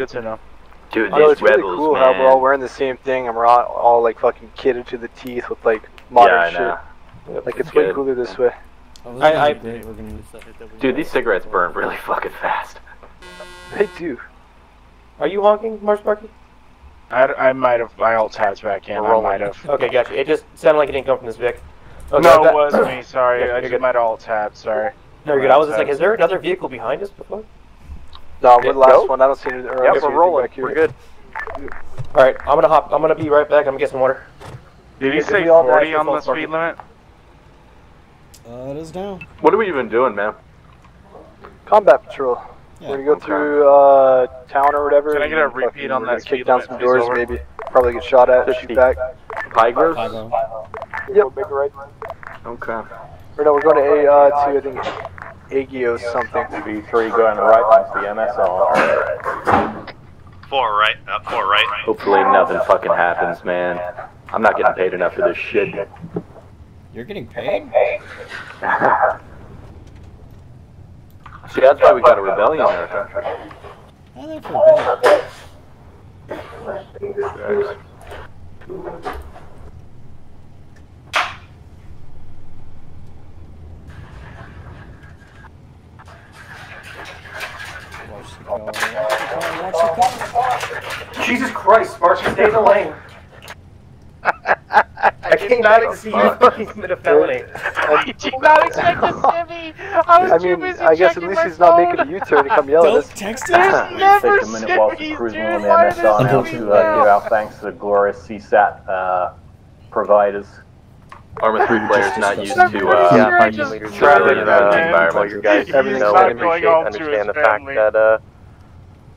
Good to know. Dude, these it's rebels, really cool man. How we're all wearing the same thing and we're all like fucking kitted to the teeth with like modern shit. Yep, like it's way cooler this way. Oh, dude, these cigarettes burn really fucking fast. They do. Are you honking, Mars Barky? I might have. I alt tabs back in. I might have. Okay, gotcha. It just sounded like it didn't come from this Vic. Okay, no, it was me. Sorry, yeah, I just might alt tab. Sorry. No, you're good. I was just like, is there another vehicle behind us before? No, we're the last one. I don't see it. Yeah, we're rolling. We're good. All right, I'm gonna hop. I'm gonna be right back. I'm gonna get some water. Did you say 40 on the speed limit? It is down. What are we even doing, man? Combat patrol. Yeah, we're gonna go through town or whatever. Can I get a repeat on that? Kick down some doors, maybe. Probably get shot at. Shoot back. Tigers. Yep. Okay. Or no, we're going to A2. I think Agios something. B3 going right onto the MSL. Four right. Four right. Hopefully nothing fucking happens, man. I'm not getting paid enough for this shit. You're getting paid? See, that's why we got a rebellion in our country. I like rebellion. Jesus Christ, Sparky, stay in the lane. I did not expect you to commit a felony. I did not expect this to me. I was too busy. I guess at least he's not making a U-turn to come yell at us. Don't text him. Never sent me. Cruising on the MSL now to give out thanks to the glorious CSAT providers. Arma 3 players not used to traveling around the environment. You guys, understand the fact that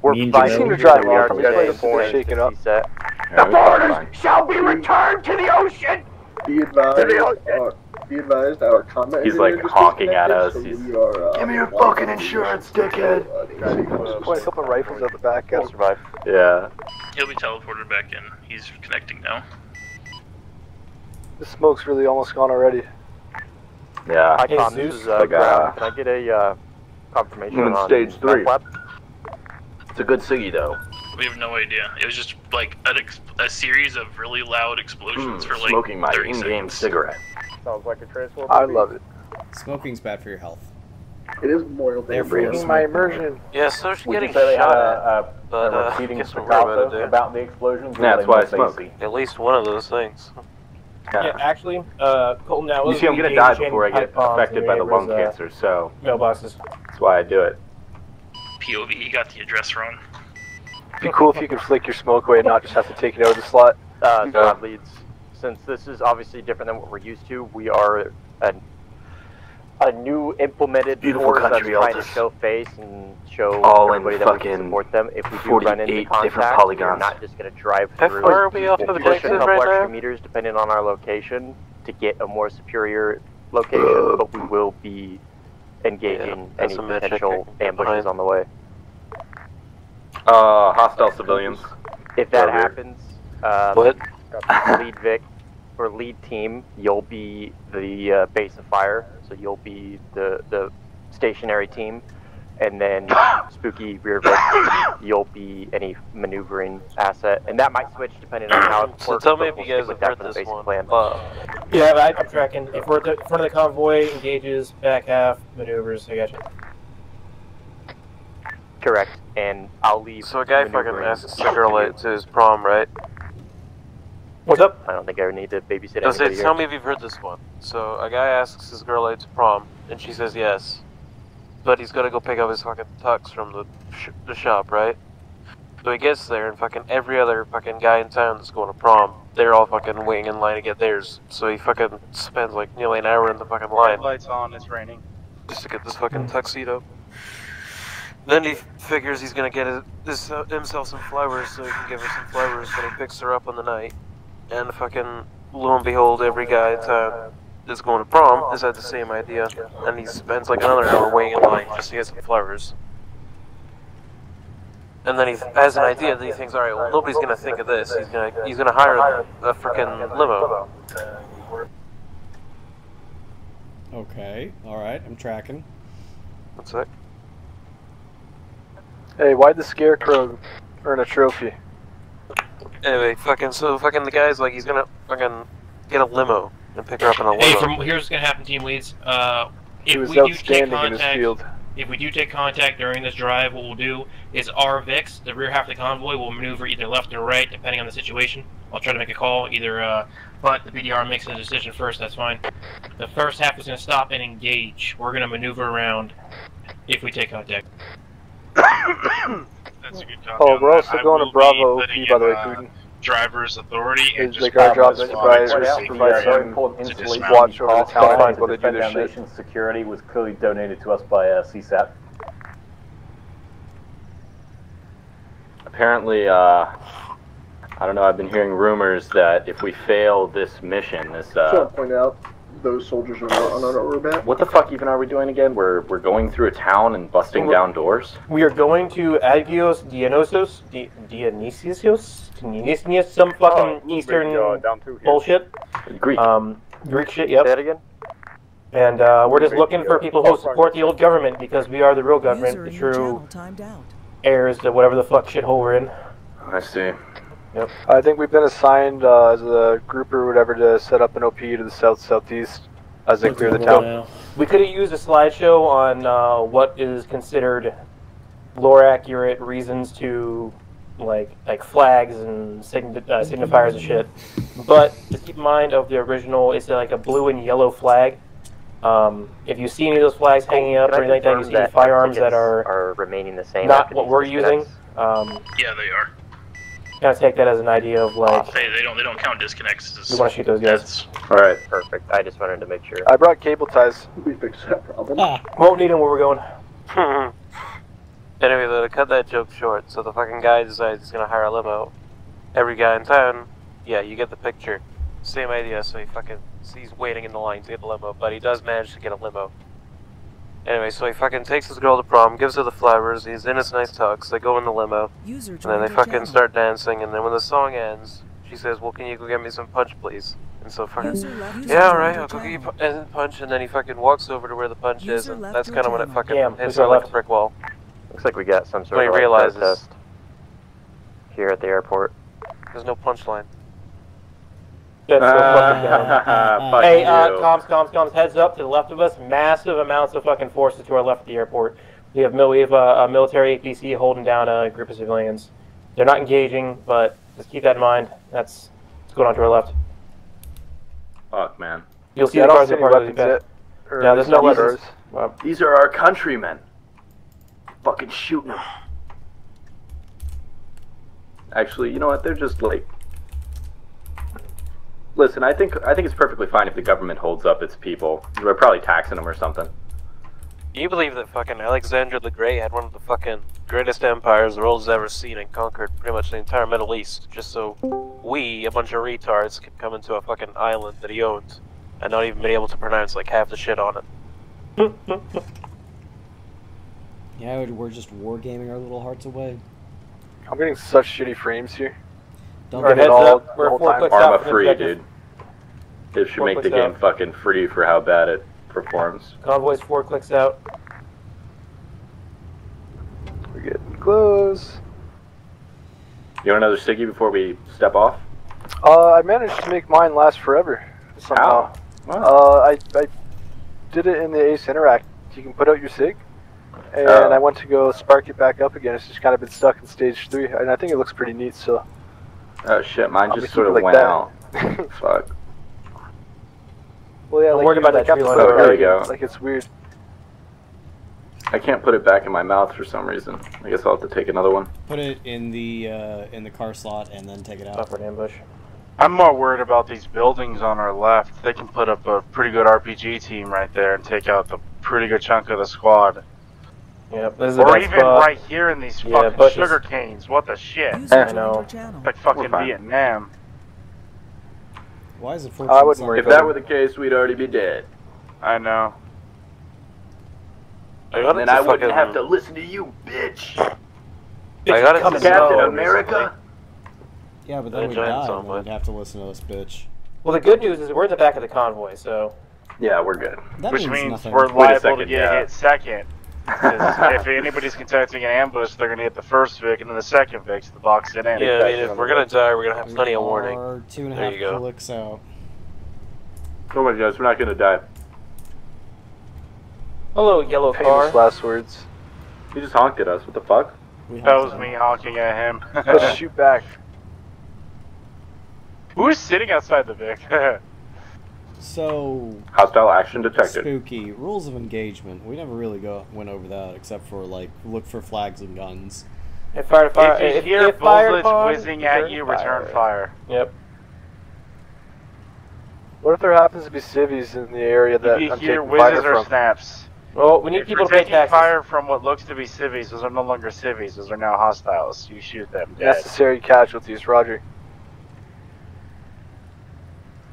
we're fighting to drive off from the point shaken up. The borders shall be returned to the ocean! Be advised, our comment. He's like honking at us. Give me your fucking insurance, dickhead! Just point a couple rifles at the back. I'll survive. Yeah. He'll be teleported back in. He's connecting now. The smoke's really almost gone already. Yeah. Hey, Icon, this is can I get a confirmation on stage 3? It's a good ciggy though. We have no idea. It was just like a series of really loud explosions for like smoking my in-game cigarette. Sounds like a transformer. I love it. Smoking's bad for your health. It is Memorial Day. They're breaking my immersion. Yeah, so she's getting shot at, but guess we're about the explosions. Yeah, that's why I smoke. At least one of those things. Yeah, actually, Colton, now you see, I'm gonna die before I get affected by the lung cancer, so mailboxes. That's why I do it. POV, he got the address wrong. It'd be cool if you could flick your smoke away and not just have to take it out of the slot. That leads. Since this is obviously different than what we're used to, we are a new implemented force that's trying to show face and show everybody that we can support them. If we do run into contact, we're not just going to drive through a couple extra meters depending on our location to get a more superior location, but we will be engaging any potential ambushes on the way. Hostile civilians. If that happens, lead Vic or lead team, you'll be the base of fire, so you'll be the stationary team, and then Spooky Rear Vic, you'll be any maneuvering asset, and that might switch depending on how it works. So tell me if you guys have heard this one. Yeah, I'm tracking. If we're in front of the convoy, engages, back half, maneuvers. I got you. Correct, and I'll leave. So a guy fucking asked a girl at his prom, right? What's up? I don't think I need to babysit anybody here. Tell me if you've heard this one. So a guy asks his girl out to prom, and she says yes. But he's gotta go pick up his fucking tux from the shop, right? So he gets there, and fucking every other fucking guy in town that's going to prom, they're all fucking waiting in line to get theirs. So he fucking spends like nearly an hour in the fucking line. Lights on, it's raining. Just to get this fucking tuxedo. Then he figures he's gonna get himself some flowers, so he can give her some flowers, but he picks her up on the night. And fucking, lo and behold, every guy that's going to prom has had the same idea. And he spends like another hour waiting in line just to get some flowers. And then he has an idea that he thinks, alright, well, nobody's gonna think of this. He's gonna hire a freaking limo. Okay, alright, I'm tracking. One sec. Hey, why'd the scarecrow Earn a trophy. Anyway, so the guy's like, he's gonna fucking get a limo and pick her up in a limo. Hey, here's what's gonna happen, team leads. If we do take contact, during this drive, what we'll do is our VIX, the rear half of the convoy, will maneuver either left or right, depending on the situation. I'll try to make a call, either, but the BDR makes a decision first, that's fine. The first half is gonna stop and engage. We're gonna maneuver around if we take contact. That's a good copy. Oh, we're also going to Bravo OP, by the way, Putin. Driver's authority and just our job to provide some watch over the town while they do their shit. Security was clearly donated to us by CSAT. Apparently, I don't know, I've been hearing rumors that if we fail this mission, this I point out those soldiers are not on our roadmap. What the fuck even are we doing again? We're going through a town and busting down doors? We are going to Agios Dionysios, Dionysios, some fucking Eastern bullshit. Greek shit, yep. Say that again? And we're just looking for people who support the old government, because we are the real government, the true heirs to whatever the fuck shithole we're in. I see. Yep. I think we've been assigned as a group or whatever to set up an OP to the southeast as they clear the town. Now. We could have used a slideshow on what is considered lore-accurate reasons to, like flags and signifiers and shit. But just keep in mind of the original, it's like a blue and yellow flag. If you see any of those flags hanging up or anything like that, you see the firearms that are remaining the same. Not what we're using. Yeah, they are. Kind of take that as an idea of like they don't count disconnects. We want to shoot those guys. All right, perfect. I just wanted to make sure. I brought cable ties. We fixed that problem. Won't need them where we're going. Anyway, though, to cut that joke short, so the fucking guy decides he's gonna hire a limo. Every guy in town. Yeah, you get the picture. Same idea. So he fucking he's waiting in the line to get the limo, but he does manage to get a limo. Anyway, so he fucking takes his girl to prom, gives her the flowers, he's in his nice tux, they go in the limo, and then they fucking start dancing, and then when the song ends, she says, well, can you go get me some punch, please? And so fucking, yeah, alright, I'll go get you punch, and then he fucking walks over to where the punch is, and that's kind of when it fucking hits her like a brick wall. Looks like we got some sort of protest here at the airport. There's no punchline. That's fucking hey, comms, heads up, to the left of us, massive amounts of fucking forces to our left of the airport. We have a military APC holding down a group of civilians. They're not engaging, but just keep that in mind. That's what's going on to our left. Fuck, man. You'll see the cars in part of the No, there's no letters. These are our countrymen. Fucking shooting them. Actually, you know what? They're just like... Listen, I think it's perfectly fine if the government holds up its people. We're probably taxing them or something. You believe that fucking Alexander the Great had one of the fucking greatest empires the world's ever seen and conquered pretty much the entire Middle East, just so we, a bunch of retards, could come into a fucking island that he owns and not even be able to pronounce like half the shit on it. Yeah, we're just wargaming our little hearts away. I'm getting such shitty frames here. Don't get all up. We're Arma 3, dude. This should make the game fucking free for how bad it performs. Convoy's 4 clicks out. We're getting close. You want another Siggy before we step off? I managed to make mine last forever. Somehow. How? I did it in the Ace Interact. You can put out your Sig. And I went to go spark it back up again. It's just kind of been stuck in stage 3. And I think it looks pretty neat, so... Oh shit, mine just sort of went out. Fuck. Well, yeah, I'm worried about that tree line. Oh, there we go. Like, it's weird. I can't put it back in my mouth for some reason. I guess I'll have to take another one. Put it in the car slot and then take it out. For an ambush. I'm more worried about these buildings on our left. They can put up a pretty good RPG team right there and take out the pretty good chunk of the squad. Yep, this is or even spot. Right here in these fucking sugar canes. What the shit? I know. Like fucking Vietnam. Why is it? I wouldn't worry. If that were the case, we'd already be dead. I know. And then I wouldn't have to listen to you, bitch. I got it, Captain America. Yeah, but then we'd die. We'd have to listen to this bitch. Well, the good news is we're at the back of the convoy, so. Yeah, we're good. Which means we're liable to get hit second. If anybody's contacting an ambush, they're going to hit the first Vic and then the second Vic, so the box in. Yeah, I mean, if we're going to die, we're going to have plenty of warning. Or 2.5 clicks out. Don't worry, guys, we're not going to die. Hello, yellow car. Last words. He just honked at us, what the fuck? That was me honking at him. Let's shoot back. Who's sitting outside the Vic? So hostile action detected. Spooky rules of engagement. We never really went over that except for like look for flags and guns. If fire, if you hear bullets whizzing at you, return fire. Yep. What if there happens to be civvies in the area that I'm taking fire from? Or snaps. Well, we need people to pay taxes. Fire from what looks to be civvies. Those are no longer civvies. Those are now hostiles. You shoot them dead. Necessary casualties. Roger.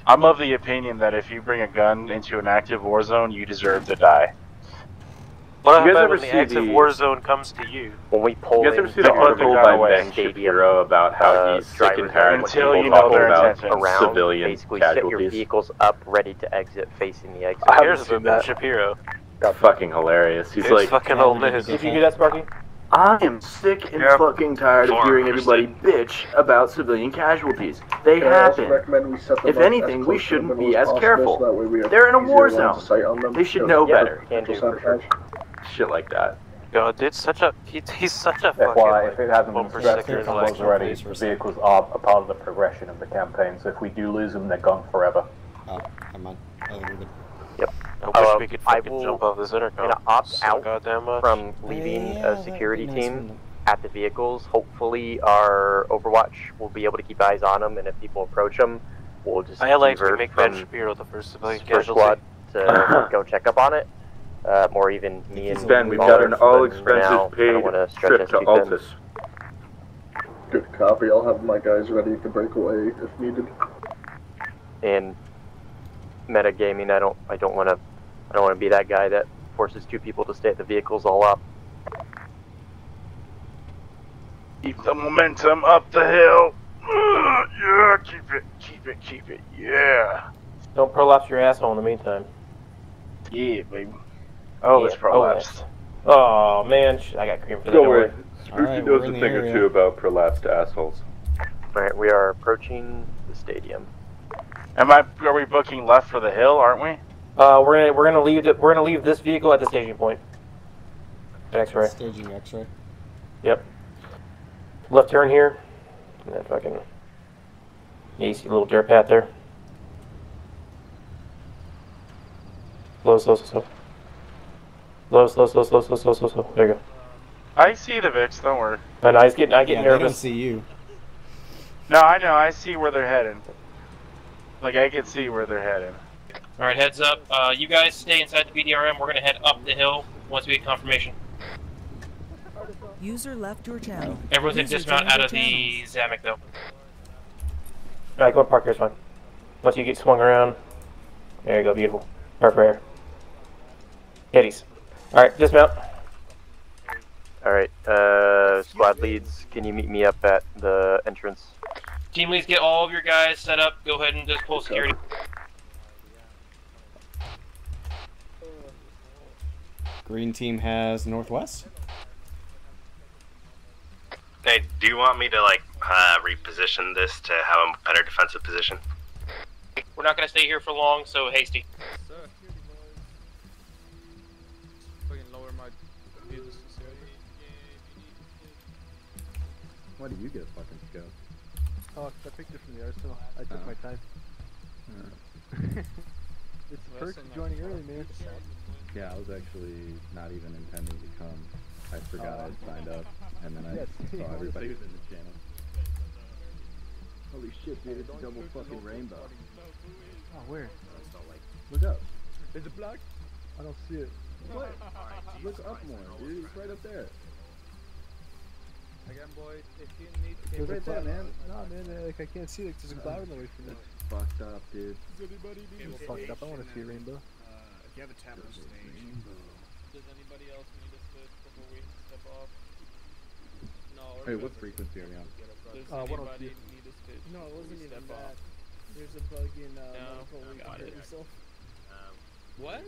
I'm of the opinion that if you bring a gun into an active war zone, you deserve to die. What happens when the active war zone comes to you? When we pull in, you guys ever see the article by Ben Shapiro about how he's sick and tired of people talking about civilian basically casualties? Basically, set your vehicles up, ready to exit, facing the exit. Here's Ben Shapiro. That's fucking hilarious. He's like, fucking old news. Did you do that, Sparky? I am sick and fucking tired of hearing everybody bitch about civilian casualties. They happen. If anything, we shouldn't be as careful. They're in a war zone. They should know better. Shit like that. God, dude, he's such a fucking... If it hasn't been distracted already, vehicles are a part of the progression of the campaign, so if we do lose them, they're gone forever. Oh, I'm on. Yep. I wish we could fucking jump off this intercom. I'm gonna opt out from leaving a security team at the vehicles. Hopefully our Overwatch will be able to keep eyes on them, and if people approach them, we'll just make Ben Shapiro the first civilian squad to go check up on it. Or even me and Ben, we've got an all-expenses paid trip to Altis. Good copy. I'll have my guys ready to break away if needed. And metagaming, I don't want to be that guy that forces two people to stay at the vehicles all up. Keep the momentum up the hill. Yeah, keep it. Yeah. Don't prolapse your asshole in the meantime. Yeah, baby. Oh, yeah, it's prolapsed. Oh, man, I got cream for the door. Spooky knows a thing or two about prolapsed assholes. All right, we are approaching the stadium. Are we booking left for the hill? Aren't we? We're gonna leave this vehicle at the staging point. X-ray. Staging X-ray. Yep. Left turn here. And that fucking. Yeah, you see a little dirt path there. Slow. There you go. I see the Vix. Don't worry. And I get nervous. I don't see you. No, I know. I see where they're heading. Like, I can see where they're headed. Alright, heads up. You guys stay inside the BDRM. We're going to head up the hill once we get confirmation. User left your channel. Everyone's going to dismount out of the Zamek, though. Alright, go park here, it's fine. Unless you get swung around. There you go, beautiful. Park right here. Kitties. Alright, dismount. Alright, squad leads, can you meet me up at the entrance? Team leads, get all of your guys set up. Go ahead and just pull security. Green team has northwest. Hey, do you want me to like reposition this to have a better defensive position? We're not going to stay here for long, so hasty. Why do you get a fucking scope? Oh, I picked it from the arsenal. I took my time. It's a perk joining early, man. Yeah, I was actually not even intending to come. I forgot I signed up, and then I saw everybody was in the channel. Holy shit, dude, it's a double fucking rainbow. Oh, where? Look up. Is it black? I don't see it. What? Look up more, dude. It's right up there. Again, boys, if you need to get right there, man. No, man, like, I can't see. Like, there's a cloud in the way for me. Fucked up, dude. Does anybody need to fucked up. I want to see a rainbow. If you have a tablet stage. Does anybody else need a switch before we step off? No. Hey, what frequency are we on? Does anybody need a switch? No, it wasn't even that. There's a bug in medical. We got it. What?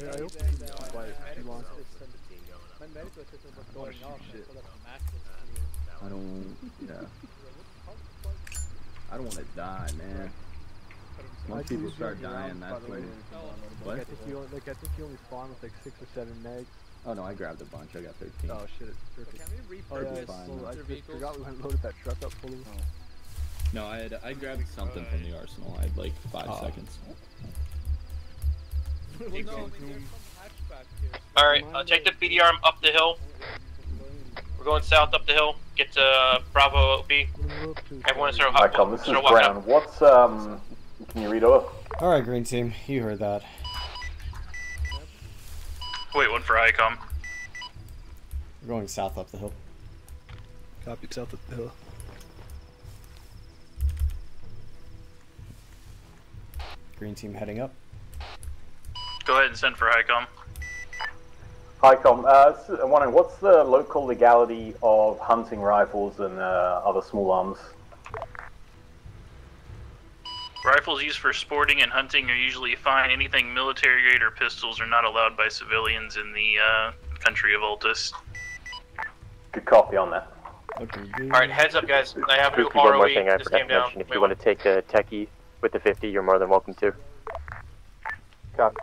Yeah, I opened it up. My medical system was going off. I don't, yeah. I don't want to die, man. Once people start dying, that's when... What? I think you only spawn with like 6 or 7 megs. Oh no, I grabbed a bunch. I got 13. Oh shit, it's perfect. Can we repurpose I forgot we loaded that truck up fully. Oh. No, I grabbed something from the arsenal. I had like 5 seconds. Well, no, alright, take the PD arm up the hill. We're going south up the hill. Get to Bravo OP. Everyone start walking up. This is Brown. What's, can you read over? Alright, green team. You heard that. Wait, one for ICOM. We're going south up the hill. Copy, south up the hill. Green team heading up. Go ahead and send for HICOM. HICOM, I'm wondering, what's the local legality of hunting rifles and other small arms? Rifles used for sporting and hunting are usually fine. Anything military-grade or pistols are not allowed by civilians in the country of Altis. Good copy on that. Okay. Alright, heads up guys. I have to ROE. This came down. If you want to take a techie with the 50, you're more than welcome to. Copy.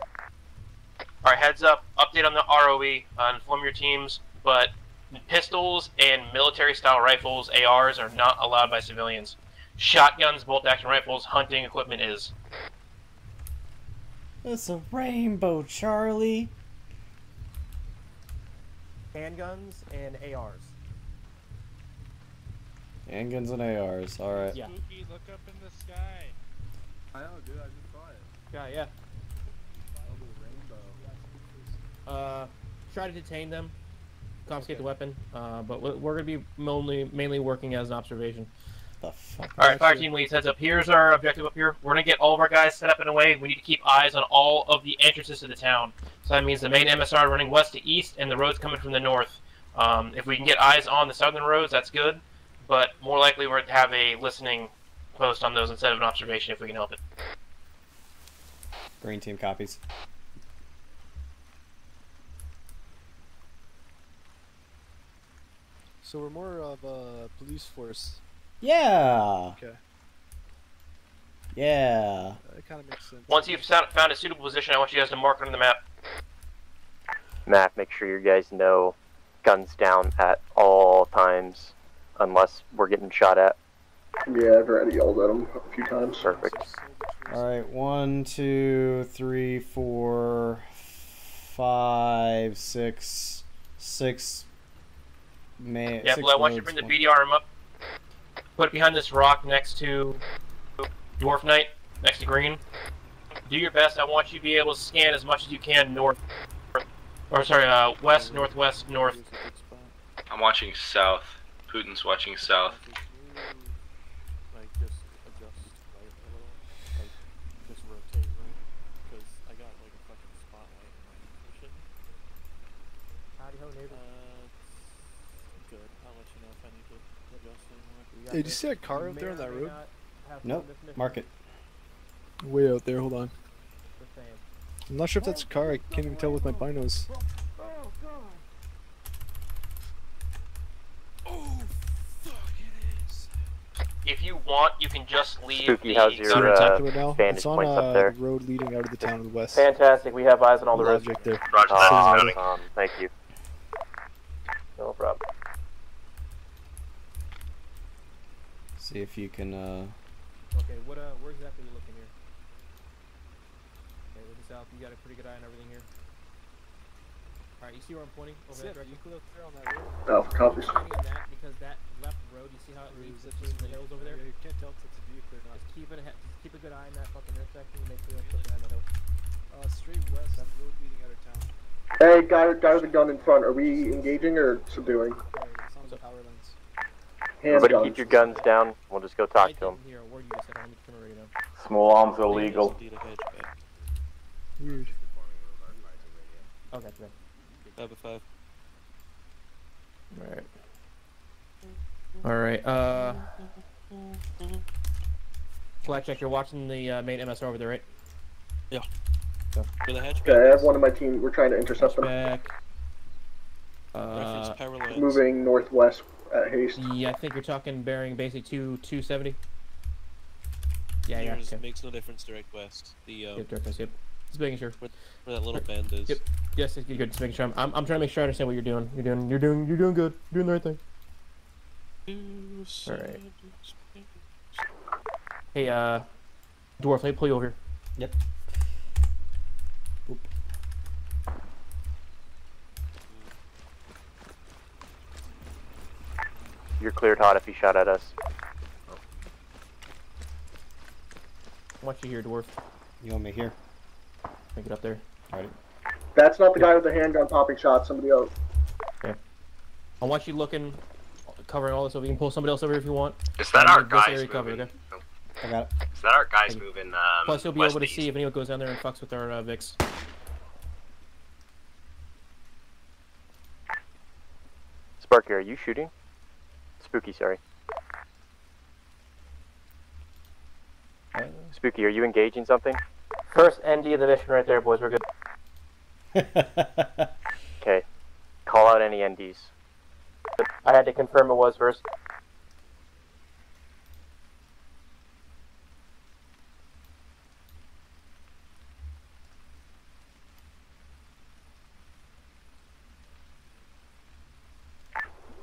Alright, heads up, update on the ROE, inform your teams, but pistols and military-style rifles, ARs, are not allowed by civilians. Shotguns, bolt-action rifles, hunting equipment is. It's a rainbow, Charlie. Handguns and ARs. Handguns and ARs, alright. Yeah. Spooky, look up in the sky. I know, dude, I just saw it. Yeah, yeah. Try to detain them, confiscate the weapon, but we're going to be mainly working as an observation. The fuck? Alright, fire team leads, heads up. Here's our objective up here. We're going to get all of our guys set up in a way. We need to keep eyes on all of the entrances to the town. So that means the main MSR running west to east and the roads coming from the north. If we can get eyes on the southern roads, that's good, but more likely we're going to have a listening post on those instead of an observation if we can help it. Green team copies. So we're more of a police force. Yeah. Okay. Yeah. That kind of makes sense. Once you've found a suitable position, I want you guys to mark it on the map. Map, make sure you guys know guns down at all times, unless we're getting shot at. Yeah, I've already yelled at them a few times. Perfect. Alright, 1, 2, 3, 4, 5, 6, 6... Man, yeah, Blue, I want you to bring the BD arm up. Put it behind this rock next to Dwarf Knight, next to Green. Do your best. I want you to be able to scan as much as you can north. Or, sorry, west, northwest, north. I'm watching south. Putin's watching south. Hey, did you see a car out there on that road? Nope. Mark it. Way out there, hold on. I'm not sure if that's a car, I can't even tell with my binos. Oh, God. Oh, fuck, it is. If you want, you can just leave. Spooky, how's your vantage points up there? It's on a road leading out of the town of the west. Fantastic, we have eyes on all the roads. There. Roger, thank you. No problem. See if you can, Okay, what, where exactly are you looking here? Okay, looking south, you got a pretty good eye on everything here. Alright, you see where I'm pointing? Over that direction. You clear on that road. Oh, copies. Because that left road, you see how it leaves between the hills over there? Yeah, you can't tell if it's a vehicle or not. Just keep a good eye on that fucking intersection and make sure that's looking at the hill. Straight west, that road leading out of town. Hey, guy with a gun in front, are we engaging or subduing? Okay, it's on the power lines. Everybody keep your guns down, we'll just go talk to them. Small arms are illegal. Weird. Oh, that's right. Number 5. Alright. Alright, Flat check, you're watching the main MSR over there, right? Yeah. Okay, I have one of my team. We're trying to intercept them. Moving northwest at haste. Yeah, I think you're talking bearing basically 270. Yeah, yeah. Okay. Makes no difference direct west. The yep, direct west. Yep. Just making sure. Where that little bend is. Yep. Yes, you're good. Just making sure. I'm trying to make sure I understand what you're doing. You're doing good. You're doing the right thing. All right. Hey, dwarf, let me pull you over here. Yep. Oop. You're cleared hot if he shot at us. I want you here, dwarf. You want me here? Make it up there. Alright. That's not the guy with the handgun popping shot. Somebody else. Okay. I want you looking, covering all this. So we can pull somebody else over here if you want. Is that our guys moving? Okay? Nope. I got it. Is that our guys moving? Plus, you'll be able to see if anyone goes down there and fucks with our Vix. Sparky, are you shooting? Spooky, sorry. Spooky, are you engaging something? First ND of the mission right there, boys. We're good. Okay. Call out any NDs. I had to confirm it was first.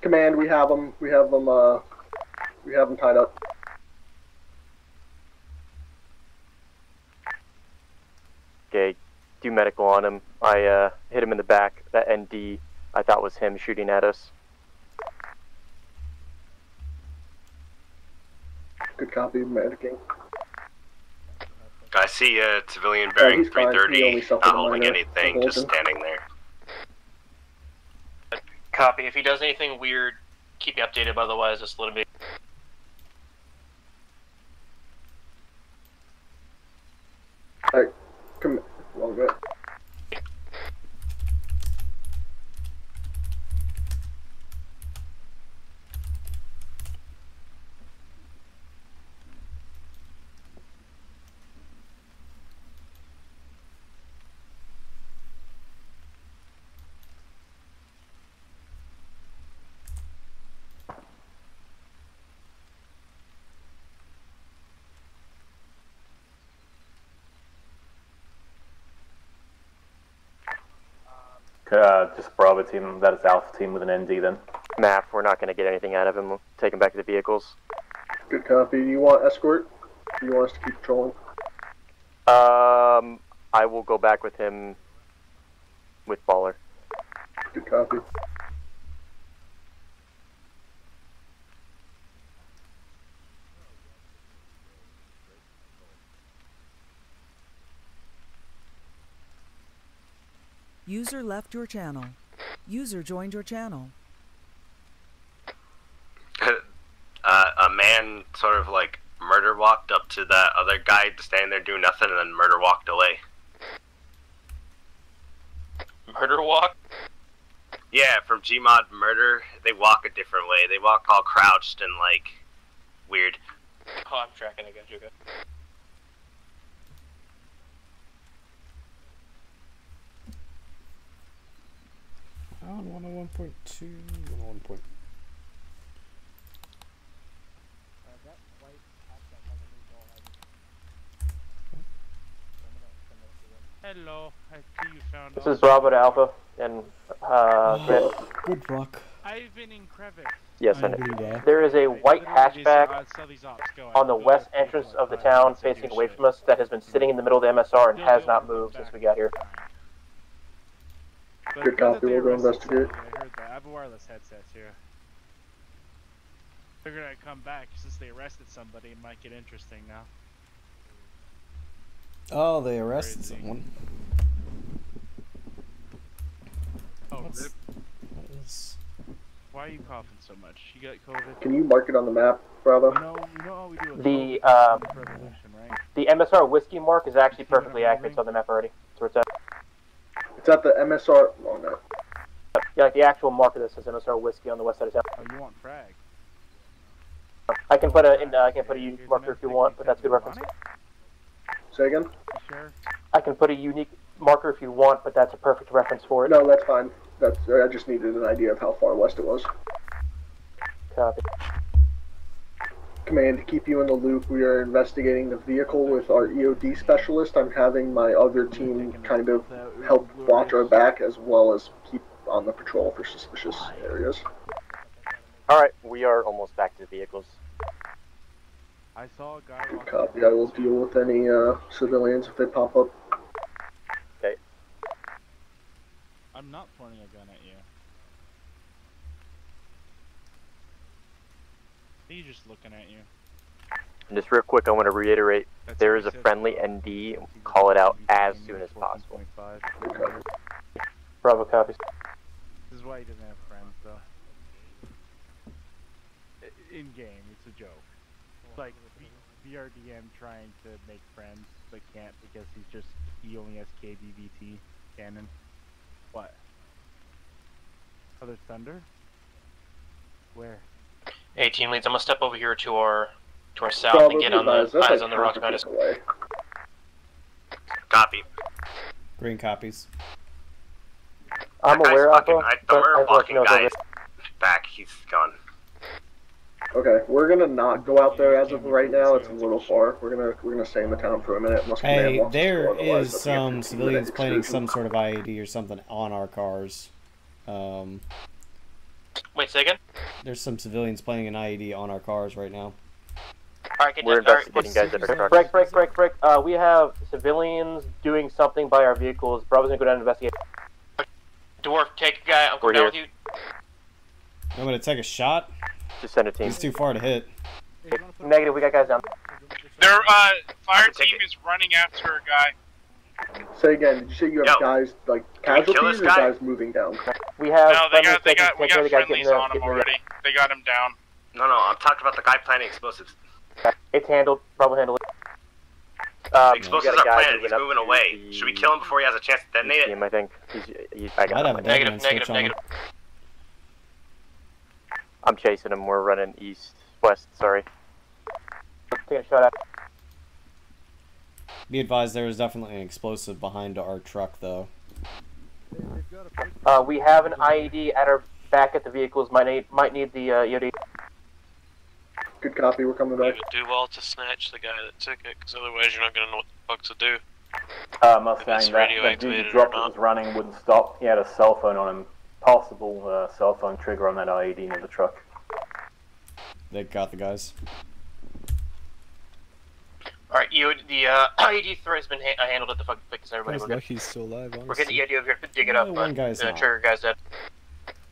Command, we have them. We have them tied up. Okay, do medical on him. I hit him in the back. That ND, I thought was him shooting at us. Good copy, medicing. I see a civilian bearing 330, not holding anything, just standing there. Copy. If he does anything weird, keep me updated. Otherwise, just let him be. All right. Come a little bit. Just Bravo team, that is Alpha team with an ND then. Map, we're not going to get anything out of him. We'll take him back to the vehicles. Good copy. Do you want escort? Do you want us to keep patrolling? I will go back with him with Baller. Good copy. User left your channel. User joined your channel. A man sort of like murder walked up to that other guy standing there doing nothing and then murder walked away. Murder walk? Yeah, from Gmod Murder, they walk a different way. They walk all crouched and like weird. Oh, I'm tracking again, Juga. On 101.2, 101.2. Hello, I see you found. This is Robert Alpha and good luck. I've been in crevice. Yes, I know. There is a white hatchback on the west entrance of the town facing away from us that has been sitting in the middle of the MSR and has not moved since we got here. But good copy, we'll go investigate. I heard that. I have a wireless headset here. Figured I'd come back since they arrested somebody. It might get interesting now. Oh, they arrested someone. Oh, rip. Why are you coughing so much? You got COVID? Can you mark it on the map, Bravo? You know how we do with the MSR whiskey mark is actually perfectly accurate. It's on the map already. So it's at. It's at the MSR. Oh no. Yeah, like the actual mark of this is MSR whiskey on the west side of town. Oh, you want frag? I can put a marker if you want, but that's a good reference. Say again. You sure? I can put a unique marker if you want, but that's a perfect reference for it. No, that's fine. That's, I just needed an idea of how far west it was. Copy. Command, to keep you in the loop, we are investigating the vehicle with our EOD specialist. I'm having my other team kind of help watch our back as well as keep on the patrol for suspicious areas. Alright, we are almost back to the vehicles. I saw a guy. Copy, I will deal with any civilians if they pop up. Okay. I'm not pointing a gun at you. He's just looking at you. And just real quick, I want to reiterate, there is a friendly ND, call it out as soon as possible. Bravo copies. This is why he doesn't have friends, though. In-game, it's a joke. It's like BRDM trying to make friends, but can't because he's just, he only has KBVT cannon. What? Oh, there's thunder? Where? Hey, team leads, I'm gonna step over here to our south and get on the eyes on the rock behind us. Copy. Green copies. I'm aware of him. The walking guy is back. He's gone. Okay, we're gonna not go out there as of right now. It's a little far. We're gonna stay in the town for a minute. Hey, there is some civilians planting some sort of IED or something on our cars. Wait a second. There's some civilians playing an IED on our cars right now. Alright, we're investigating guys that are cars. Break. We have civilians doing something by our vehicles. Bravo's gonna go down and investigate. Dwarf, take a guy. I'm going down with you. I'm gonna take a shot. Just send a team. He's too far to hit. Negative, we got guys down. Their fire team is running after a guy. Say again, did you say you have guys, like, casualties or guys moving down? We have... No, we got friendlies on him already. They got him down. No, I'm talking about the guy planting explosives. It's handled. Probably handled. Explosives are planted. He's moving away. Should we kill him before he has a chance to detonate it? I think. I got him. Negative. I'm chasing him. We're running east. West, sorry. Taking a shot at... Be advised, there is definitely an explosive behind our truck, though. We have an IED at our back at the vehicles. Might need the EOD. Good copy. We're coming back. Do well to snatch the guy that took it, because otherwise you're not going to know what the fuck to do. Mustang, that dude dropped was running, wouldn't stop. He had a cell phone on him. Possible cell phone trigger on that IED near the truck. They got the guys. Alright, the IED threat has been handled at the fucking because everybody was lucky he's still alive, honestly. We're getting the IED over here to dig it up, but the trigger guy's dead.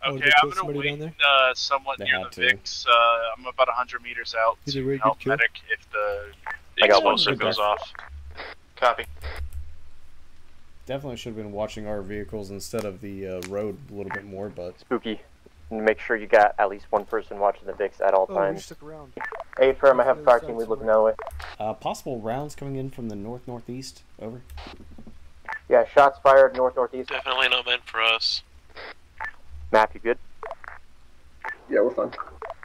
Okay, I'm gonna wait somewhat near the VIX. I'm about 100 meters out to help medic if the explosive goes off. Copy. Definitely should have been watching our vehicles instead of the road a little bit more, but... Spooky. Make sure you got at least one person watching the VIX at all times. A firm, I have a fire team lead looking that way. Possible rounds coming in from the north-northeast, over. Yeah, shots fired north-northeast. Definitely no meant for us. Map, you good? Yeah, we're fine.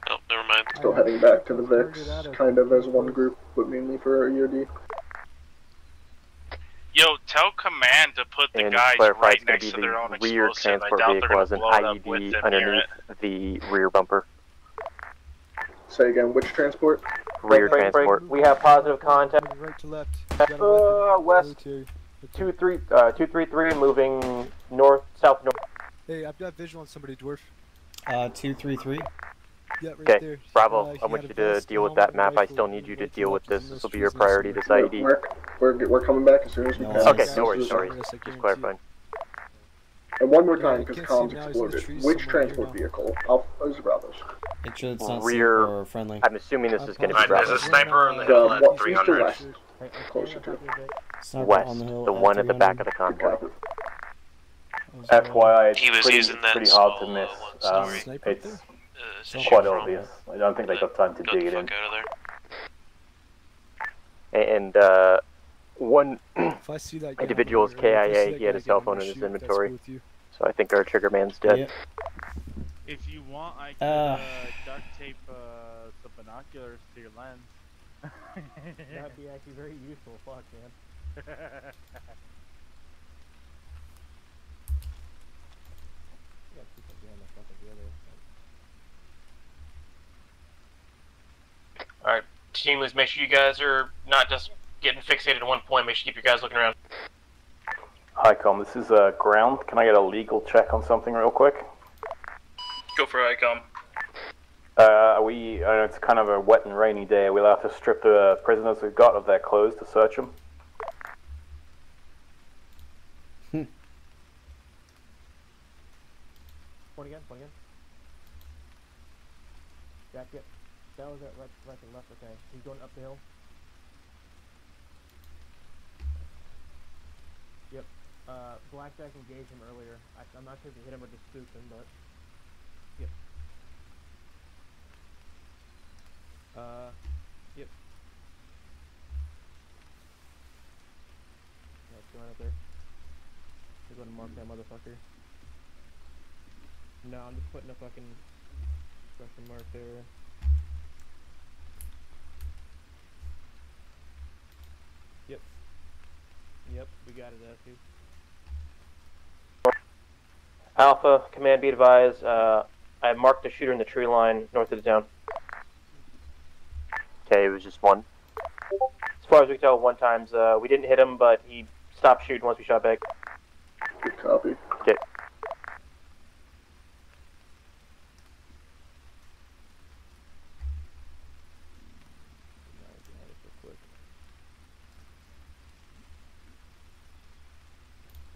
Oh, never mind. Still heading back to the VIX, kind of as one group, but mainly for EOD. Yo, tell command to put the guys right next to their own explosive. I doubt they're going to blow it up with them near it. The rear bumper. Say again, which transport? Rear transport. We have positive contact. Right to left. West. 233 moving north, south, north. Hey, I've got visual on somebody, Dwarf. 233. Yeah, right okay, there. Bravo. I want you to deal with that map. I still need you to deal with this. This will be your priority, this IED. We're coming back as soon as we can. Okay, no worries, sorry. Just clarifying. And one more time, because comms exploded. Which transport vehicle? Those are Bravos. It should sound rear or friendly. I'm assuming this is going to be Bravos. There's a sniper on the hill at 300. Closer to west, the one at the back of the convoy. FYI, it's pretty hard to miss. It's... It's quite obvious. I don't think they got time to dig it in. And one individual's KIA, he had a cell phone in his inventory. So I think our trigger man's dead. Yeah. If you want, I can duct tape the binoculars to your lens. That'd be actually very useful, fuck man. Alright, team, let's make sure you guys are not just getting fixated at one point. Make sure you keep your guys looking around. Hi, Com, this is ground. Can I get a legal check on something real quick? Go for it, ICOM. It's kind of a wet and rainy day. We'll have to strip the prisoners we've got of their clothes to search them. Point again. Jacket. That was at right and left, okay. He's going up the hill. Yep. Blackjack engaged him earlier. I'm not sure if he hit him or just spooked him, but... Yep. Yep. What's going on up there? They're going to mark that motherfucker. No, I'm just putting a fucking question mark there. Yep. Yep, we got it, F2. Alpha, command be advised, I marked the shooter in the tree line north of the town. Okay, it was just one. As far as we can tell, one times. We didn't hit him, but he stopped shooting once we shot back. Good copy. Okay.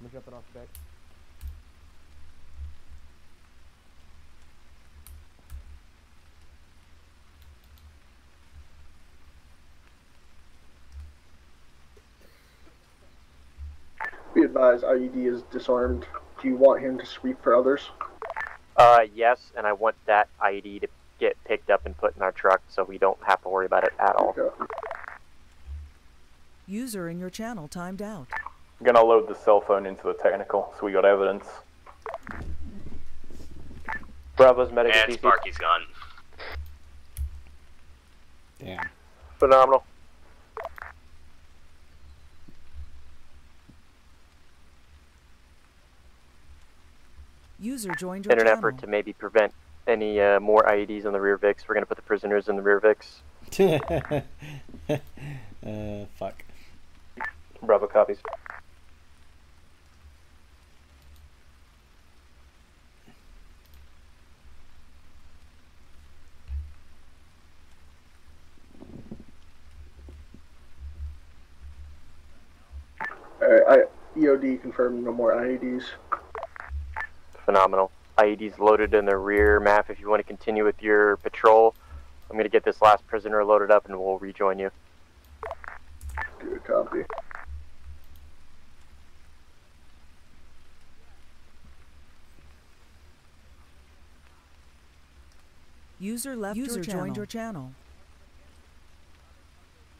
I'm jumping off the back. Be advised, IED is disarmed. Do you want him to sweep for others? Yes, and I want that IED to get picked up and put in our truck so we don't have to worry about it at all. Okay. User in your channel timed out. I'm gonna load the cell phone into the technical, so we got evidence. Bravo's medic. And Sparky's gone. Damn. Phenomenal. User joined your channel. In an effort to maybe prevent any more IEDs on the rear VIX, we're gonna put the prisoners in the rear VIX. Fuck. Bravo copies. EOD confirmed no more IEDs. Phenomenal. IEDs loaded in the rear. Map, if you want to continue with your patrol, I'm going to get this last prisoner loaded up and we'll rejoin you. Good copy. User left your channel. Joined your channel.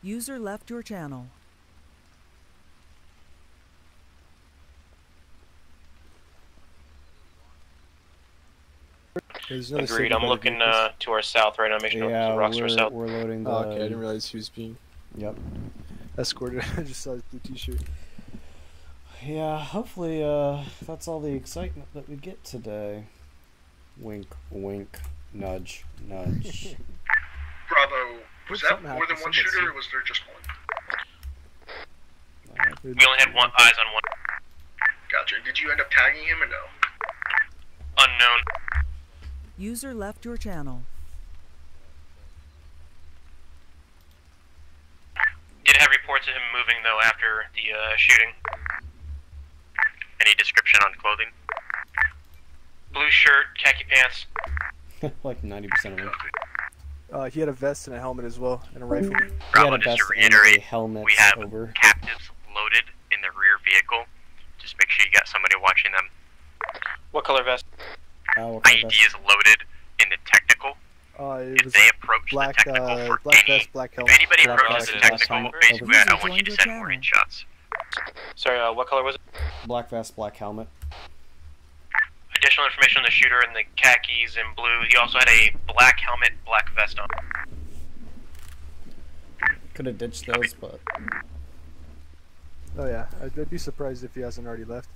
User left your channel. Agreed. I'm looking to our south right now. Make sure the rocks are south. We're loading the... Oh, okay, I didn't realize he was being... Yep. Escorted. I just saw his blue t-shirt. Yeah, hopefully that's all the excitement that we get today. Wink, wink, nudge, nudge. Bravo. Was that more than one shooter, or was there just one? We only had one eyes on one. Gotcha. Did you end up tagging him or no? Unknown. User left your channel. Did have reports of him moving though after the shooting. Any description on clothing? Blue shirt, khaki pants. Like 90% of them. He had a vest and a helmet as well, and a rifle. Bravo, just to reiterate, we have captives loaded in the rear vehicle. Just make sure you got somebody watching them. What color vest? IED is loaded in the technical. If they approach black, the technical for black any, vest, black helmet, if anybody approaches the technical, basically I don't want you to send more in shots. Sorry, what color was it? Black vest, black helmet. Additional information on the shooter and the khakis in blue. He also had a black helmet, black vest on. Could have ditched those, but Oh yeah, I'd be surprised if he hasn't already left.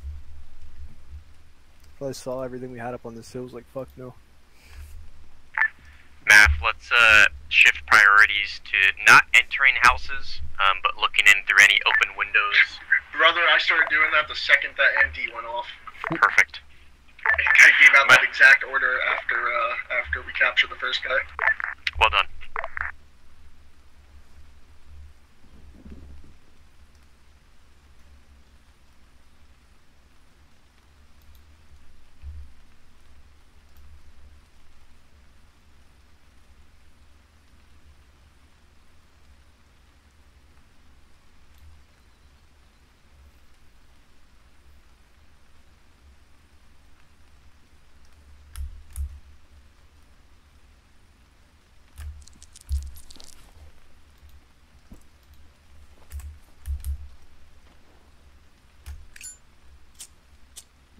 Probably saw everything we had up on this hill, was like, fuck no. Math, let's shift priorities to not entering houses, but looking in through any open windows. Brother, I started doing that the second that MD went off. Perfect. I think I gave out that exact order after after we captured the first guy. Well done.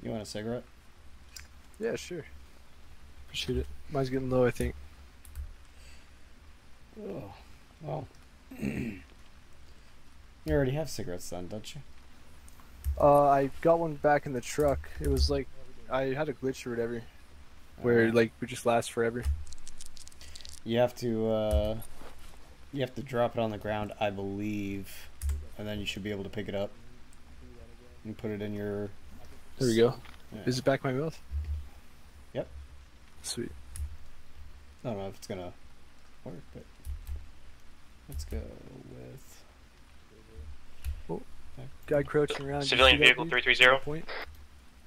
You want a cigarette? Yeah, sure. Shoot it. Mine's getting low, I think. Oh, well. You already have cigarettes then, don't you? I got one back in the truck. It was like, I had a glitch or whatever, where like it just lasts forever. You have to drop it on the ground, I believe, and then you should be able to pick it up and put it in your. There we go. Yeah. Is it back in my mouth? Yep. Sweet. I don't know if it's gonna work, but let's go with. Oh, guy crouching around. Civilian vehicle 330.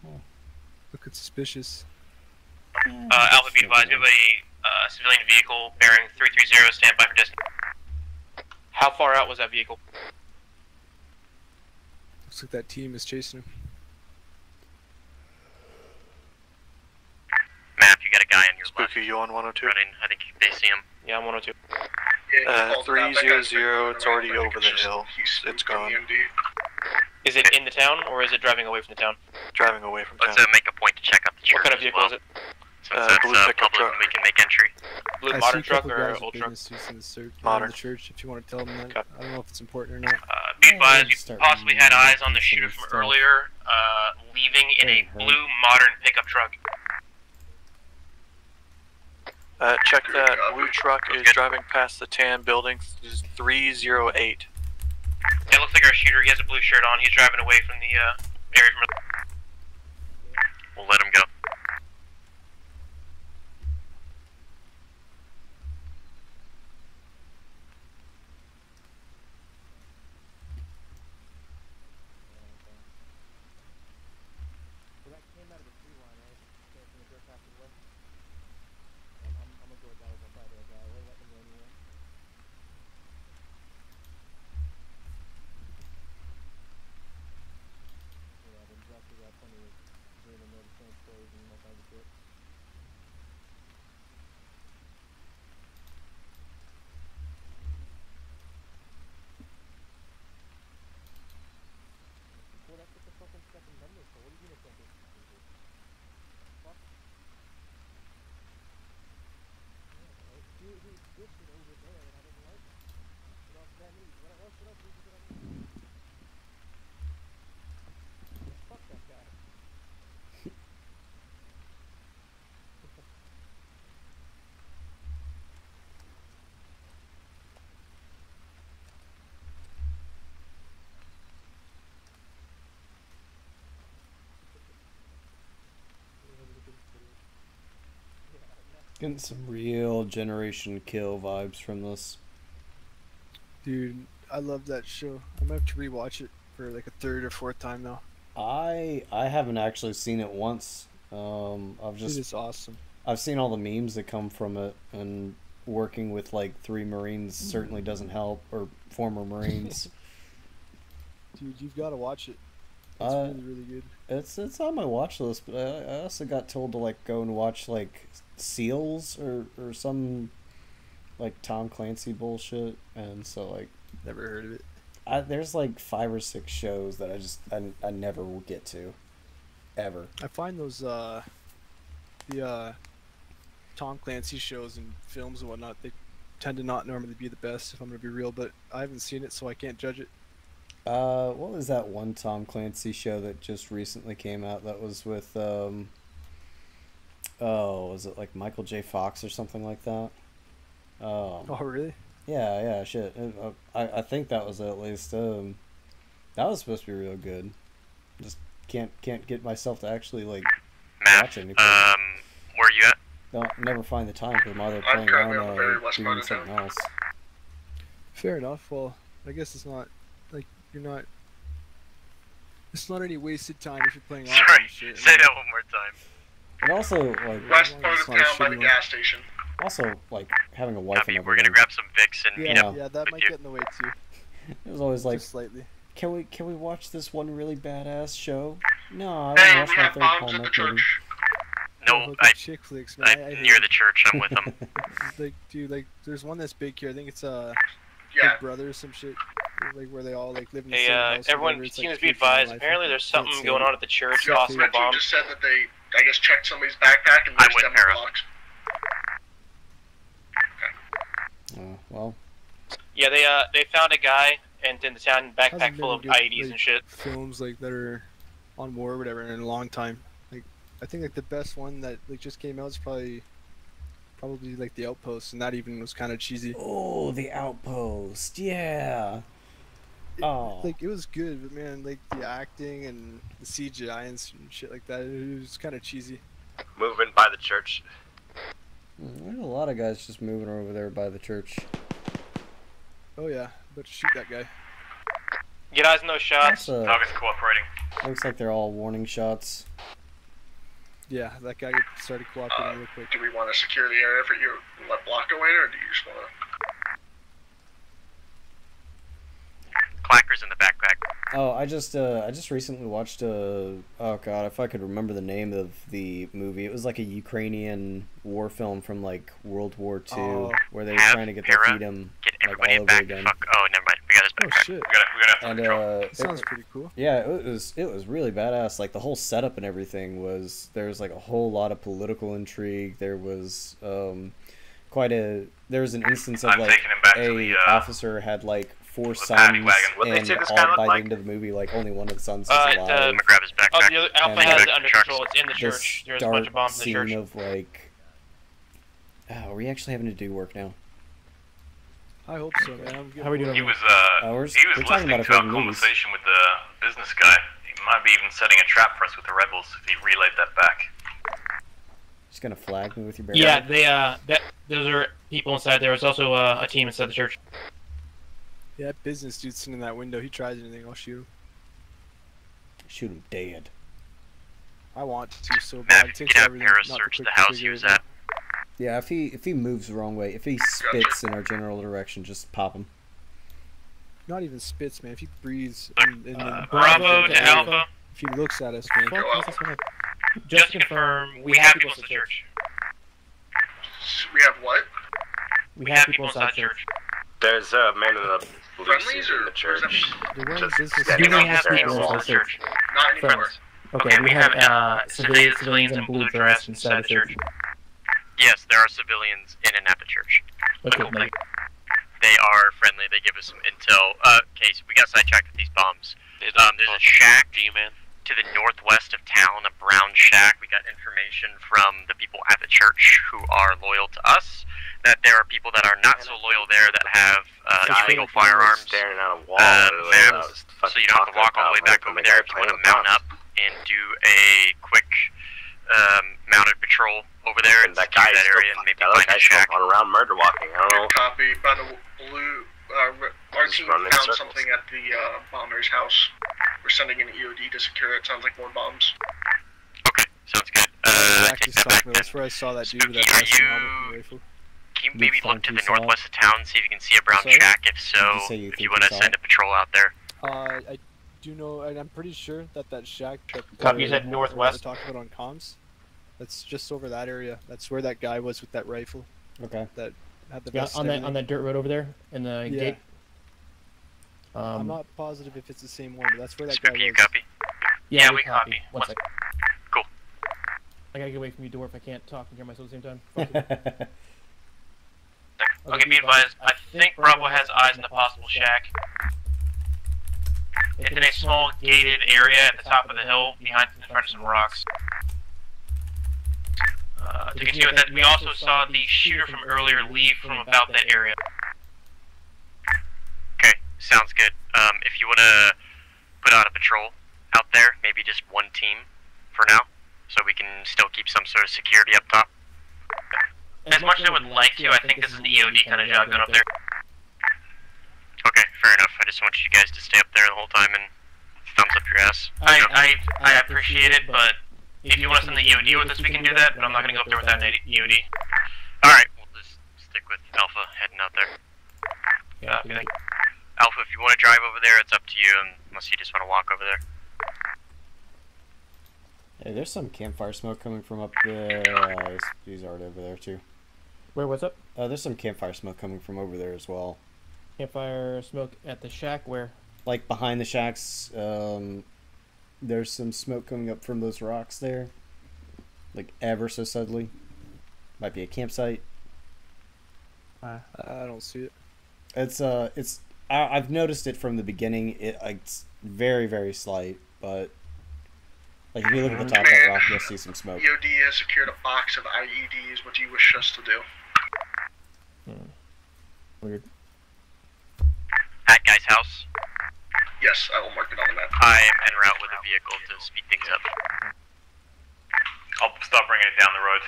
Oh. Look, it's suspicious. Alpha be advised, we have a civilian vehicle bearing 330 standby for distance. How far out was that vehicle? Looks like that team is chasing him. You got a guy on your left. Spooky, you on 102? Running. I think they see him. Yeah, I'm 102. 300, it's already over the hill. It's gone. Is it in the town, or is it driving away from the town? Driving away from town. Let's make a point to check out the church. What kind of vehicle is it? Since that's public, we can make entry. Blue modern truck or old truck? Modern. The church, if you want to tell them that. Okay. I don't know if it's important or not. Be advised, you possibly had eyes on the shooter from earlier, leaving in a blue modern pickup truck. Check that blue truck is driving past the tan building. This is 308. It looks like our shooter. He has a blue shirt on. He's driving away from the area. We'll let him go. Getting some real Generation Kill vibes from this. Dude, I love that show. I'm gonna have to rewatch it for like a third or fourth time now. I haven't actually seen it once. I've just it's awesome. I've seen all the memes that come from it, and working with like 3 Marines certainly doesn't help, or former Marines. Dude, you've got to watch it. It's really good. It's on my watch list, but I also got told to like go and watch like Seals or some like Tom Clancy bullshit, and so like never heard of it. There's like 5 or 6 shows that I never will get to, ever. I find those the Tom Clancy shows and films and whatnot, they tend to not normally be the best, if I'm gonna be real, but I haven't seen it, so I can't judge it. What was that one Tom Clancy show that just recently came out that was with, oh, was it like Michael J. Fox or something like that? Oh, really? Yeah, yeah, shit. I think that was at least, that was supposed to be real good. Just can't get myself to actually, like, watch it. Where you at? Don't never find the time because I'm either playing around or doing something else. Fair enough. Well, I guess it's not, like, you're not, it's not any wasted time if you're playing Altis. Sorry, shit. Say that one more time. And also, like, west part of town by the gas station. Also, like, having a wife. We're gonna grab some Vicks and meet up. Yeah, that might get in the way too. It was always like, slightly. Can we watch this one really badass show? No, I don't watch my third call at church. No, I'm near the church. I'm with them. Like, dude, like, there's one that's big here. I think it's Big Brother or some shit. Like where they all like live in the same house. Hey, everyone, teams be advised. Apparently, there's something going on at the church. Possible bomb. Just said that they, I guess, checked somebody's backpack and there's them locked. Well. Yeah, they found a guy and in the town backpack full of IEDs like, and shit. Films like that are on war or whatever in a long time. Like I think like the best one that like just came out is probably like The Outpost, and that even was kind of cheesy. Oh, The Outpost, yeah. Like it was good, but man, like the acting and the CGI and shit like that, it was kind of cheesy. Movement by the church. There's a lot of guys just moving over there by the church. Oh yeah, but shoot that guy. Get eyes on those shots. Dog is cooperating. Looks like they're all warning shots. Yeah, that guy started cooperating real quick. Do we want to secure the area for you and let block away, or do you just want to... Clackers in the backpack. Oh, I just recently watched oh god, if I could remember the name of the movie, it was like a Ukrainian war film from like World War II, where they were trying to get their freedom like, all over back again. Fuck. Oh, never mind, we got his backpack. Oh shit. We gotta it sounds pretty cool. Yeah, it was really badass. Like the whole setup and everything was there was like a whole lot of political intrigue. There was there was an instance of like a officer had like 4 sons, and all by the end of the movie, like only one of the sons is alive. I'm gonna grab his backpack. Oh, the other Alpha has it under control. It's in the church. There's a bunch of bombs in the church. Of like, are we actually having to do work now? I hope so, man. How are we doing? He was listening to a conversation with the business guy. He might be even setting a trap for us with the rebels if he relayed that back. Just gonna flag me with your barrel. Yeah, they those are people inside. There was also a team inside the church. Yeah, that business dude's sitting in that window. He tries anything, I'll shoot him. Shoot him dead. I want to so bad. It takes everything not to quick the house he was at. Yeah, if he moves the wrong way, if he spits in our general direction, just pop him. Not even spits, man. If he breathes in Bravo to Alpha. If he looks at us, man. Just confirm we have people in the church. We have what? We have people inside the church. There's a man in the blue suit in the church. Do we have people in the church? Not anymore. Okay, we have civilians in blue dress inside the church. Yes, there are civilians in and at the church. Okay, like, they are friendly. They give us some intel. Case, we got sidetracked with these bombs. There's a shack to the northwest of town, a brown shack. We got information from the people at the church who are loyal to us. That there are people that are not so loyal there that have illegal firearms. Staring at a wall, so you don't have to walk all the way back over there. If you want to mount up and do a quick mounted patrol over there and secure that area and maybe find a shack. On around murder walking, I don't know. Copy by the blue. Our team found something at the bomber's house. We're sending an EOD to secure it. Sounds like more bombs. Okay, sounds good. That's where I saw that dude with that rifle. Can you maybe look to the northwest of town and see if you can see a brown shack? If so, if you want to send a patrol out there. I do know, and I'm pretty sure that that shack... Copy, you said northwest? Talk about on comms. That's just over that area. That's where that guy was with that rifle. Okay. That had the vest on that dirt road over there, in the gate. I'm not positive if it's the same one, but that's where that guy was. Copy. Yeah, we copy. One second. Cool. I gotta get away from you, dwarf. I can't talk and hear myself at the same time. Okay, be advised. I think Bravo has eyes in the possible shack. It's in a small gated area at the top of the hill behind in front of some rocks. To continue with that, we also saw the shooter from earlier leave from about that area. Okay, sounds good. If you want to put out a patrol out there, maybe just one team for now, so we can still keep some sort of security up top. As much as I would like to, I think this is an EOD kind of job going up there. Okay, fair enough. I just want you guys to stay up there the whole time and thumbs up your ass. I appreciate it, but if you want us in the EOD with us, we can do that, but I'm not going to go up there without an EOD. Alright, we'll just stick with Alpha heading out there. Yeah, Alpha, if you want to drive over there, it's up to you, unless you just want to walk over there. Hey, there's some campfire smoke coming from up the... these are over there, too. Wait, what's up? There's some campfire smoke coming from over there as well. Campfire smoke at the shack, where? Like, behind the shacks, there's some smoke coming up from those rocks there. Like, ever so subtly. Might be a campsite. I don't see it. It's... I've noticed it from the beginning. It's very, very slight, but... Like, if you look at the top of that rock, you'll see some smoke. EOD has secured a box of IEDs. What do you wish us to do? Weird. That guy's house? Yes, I will mark it on the map. I am en route with a vehicle to speed things up. I'll stop bringing it down the road.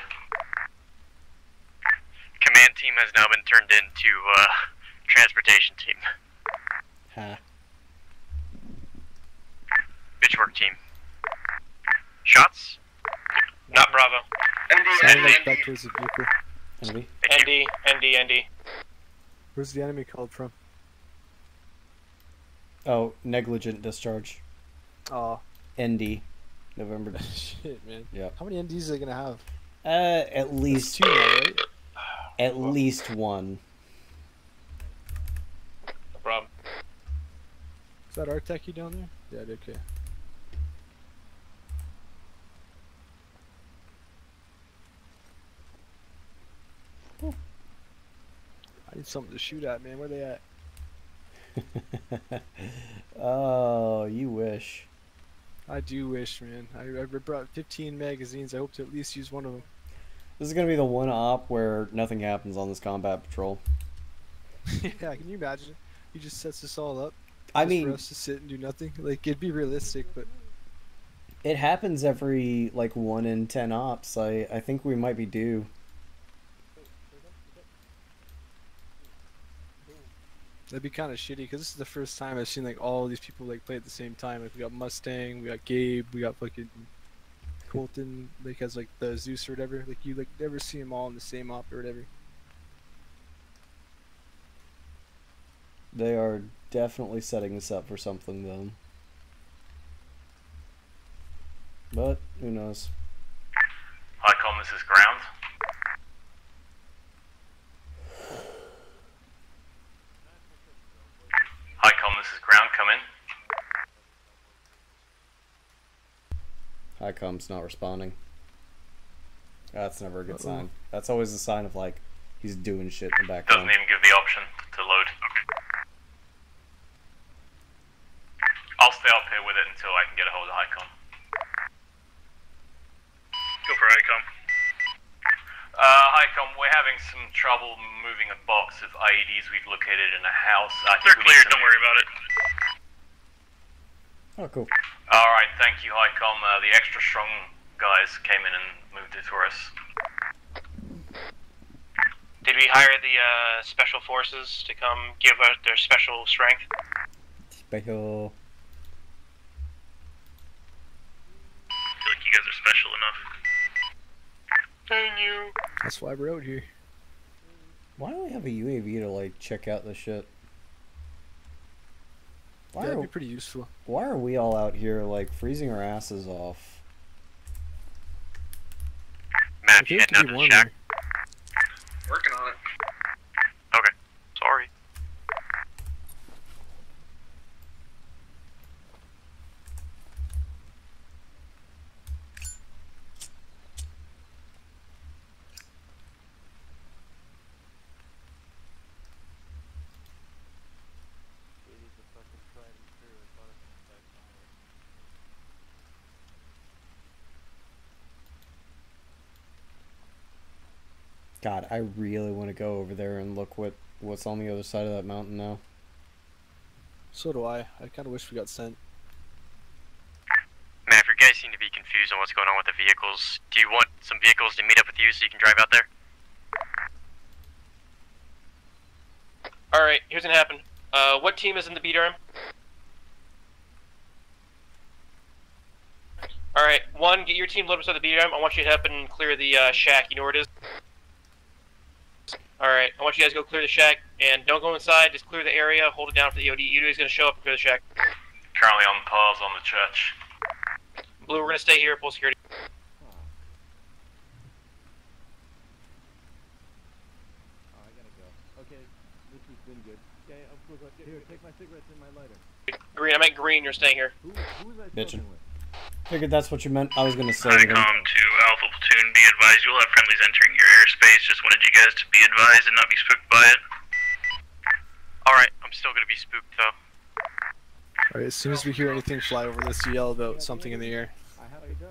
Command team has now been turned into, transportation team. Huh. Bitchwork team. Shots? Not Bravo. ND. Where's the enemy called from? Oh, negligent discharge. Oh. ND. November. Shit, man. Yeah. How many NDs are they gonna have? At least two, right? At least one. No problem. Is that our techie down there? Yeah, okay. I need something to shoot at, man. Where they at? Oh, you wish. I do wish, man. I brought 15 magazines. I hope to at least use one of them. This is going to be the one op where nothing happens on this combat patrol. Yeah, can you imagine? He just sets this all up. I mean... for us to sit and do nothing. Like, it'd be realistic, but... It happens every, like, 1 in 10 ops. I think we might be due. That'd be kind of shitty, because this is the first time I've seen like all these people like play at the same time. Like we got Mustang, we got Gabe, we got fucking Colton, like as like the Zeus or whatever. Like you like never see them all in the same op or whatever. They are definitely setting this up for something though. But who knows? Hi, this is ground. Comms not responding. That's never a good sign. That's always a sign of like he's doing shit in the background. Doesn't even give the option to load. Okay. I'll stay up here with it until I can get a hold of ICOM. Go for ICOM. ICOM, we're having some trouble moving a box of IEDs we've located in a house. They're clear, don't worry about it. Oh, cool. Alright, thank you, Hi-Com. The extra strong guys came in and moved it for us. Did we hire the special forces to come give us their special strength? Special. I feel like you guys are special enough. Dang you. That's why we're out here. Why don't we have a UAV to like check out this shit? Why that'd be pretty useful. Why are we all out here like freezing our asses off? Matt, heading out to the shack. Working on it. Okay. Sorry. God, I really want to go over there and look what's on the other side of that mountain now. So do I. I kind of wish we got sent. Man, if you guys seem to be confused on what's going on with the vehicles, do you want some vehicles to meet up with you so you can drive out there? Alright, here's what happened. What team is in the BDRM? Alright, one, get your team loaded beside the BDRM. I want you to help and clear the shack. You know where it is? Alright, I want you guys to go clear the shack, and don't go inside, just clear the area, hold it down for the EOD. EOD is going to show up and clear the shack. Currently on pause on the church. Blue, we're going to stay here, full security. Here, take my cigarettes and my lighter. Green, I meant green, you're staying here. Who was I talking with? Figured that's what you meant. I was going to say. ICOM to Alpha Platoon, be advised you'll have friendlies entering your airspace. Just wanted you guys to be advised and not be spooked by it. Alright, I'm still going to be spooked though. Alright, as soon as we hear anything fly over this, you yell about something in the air. I have to go.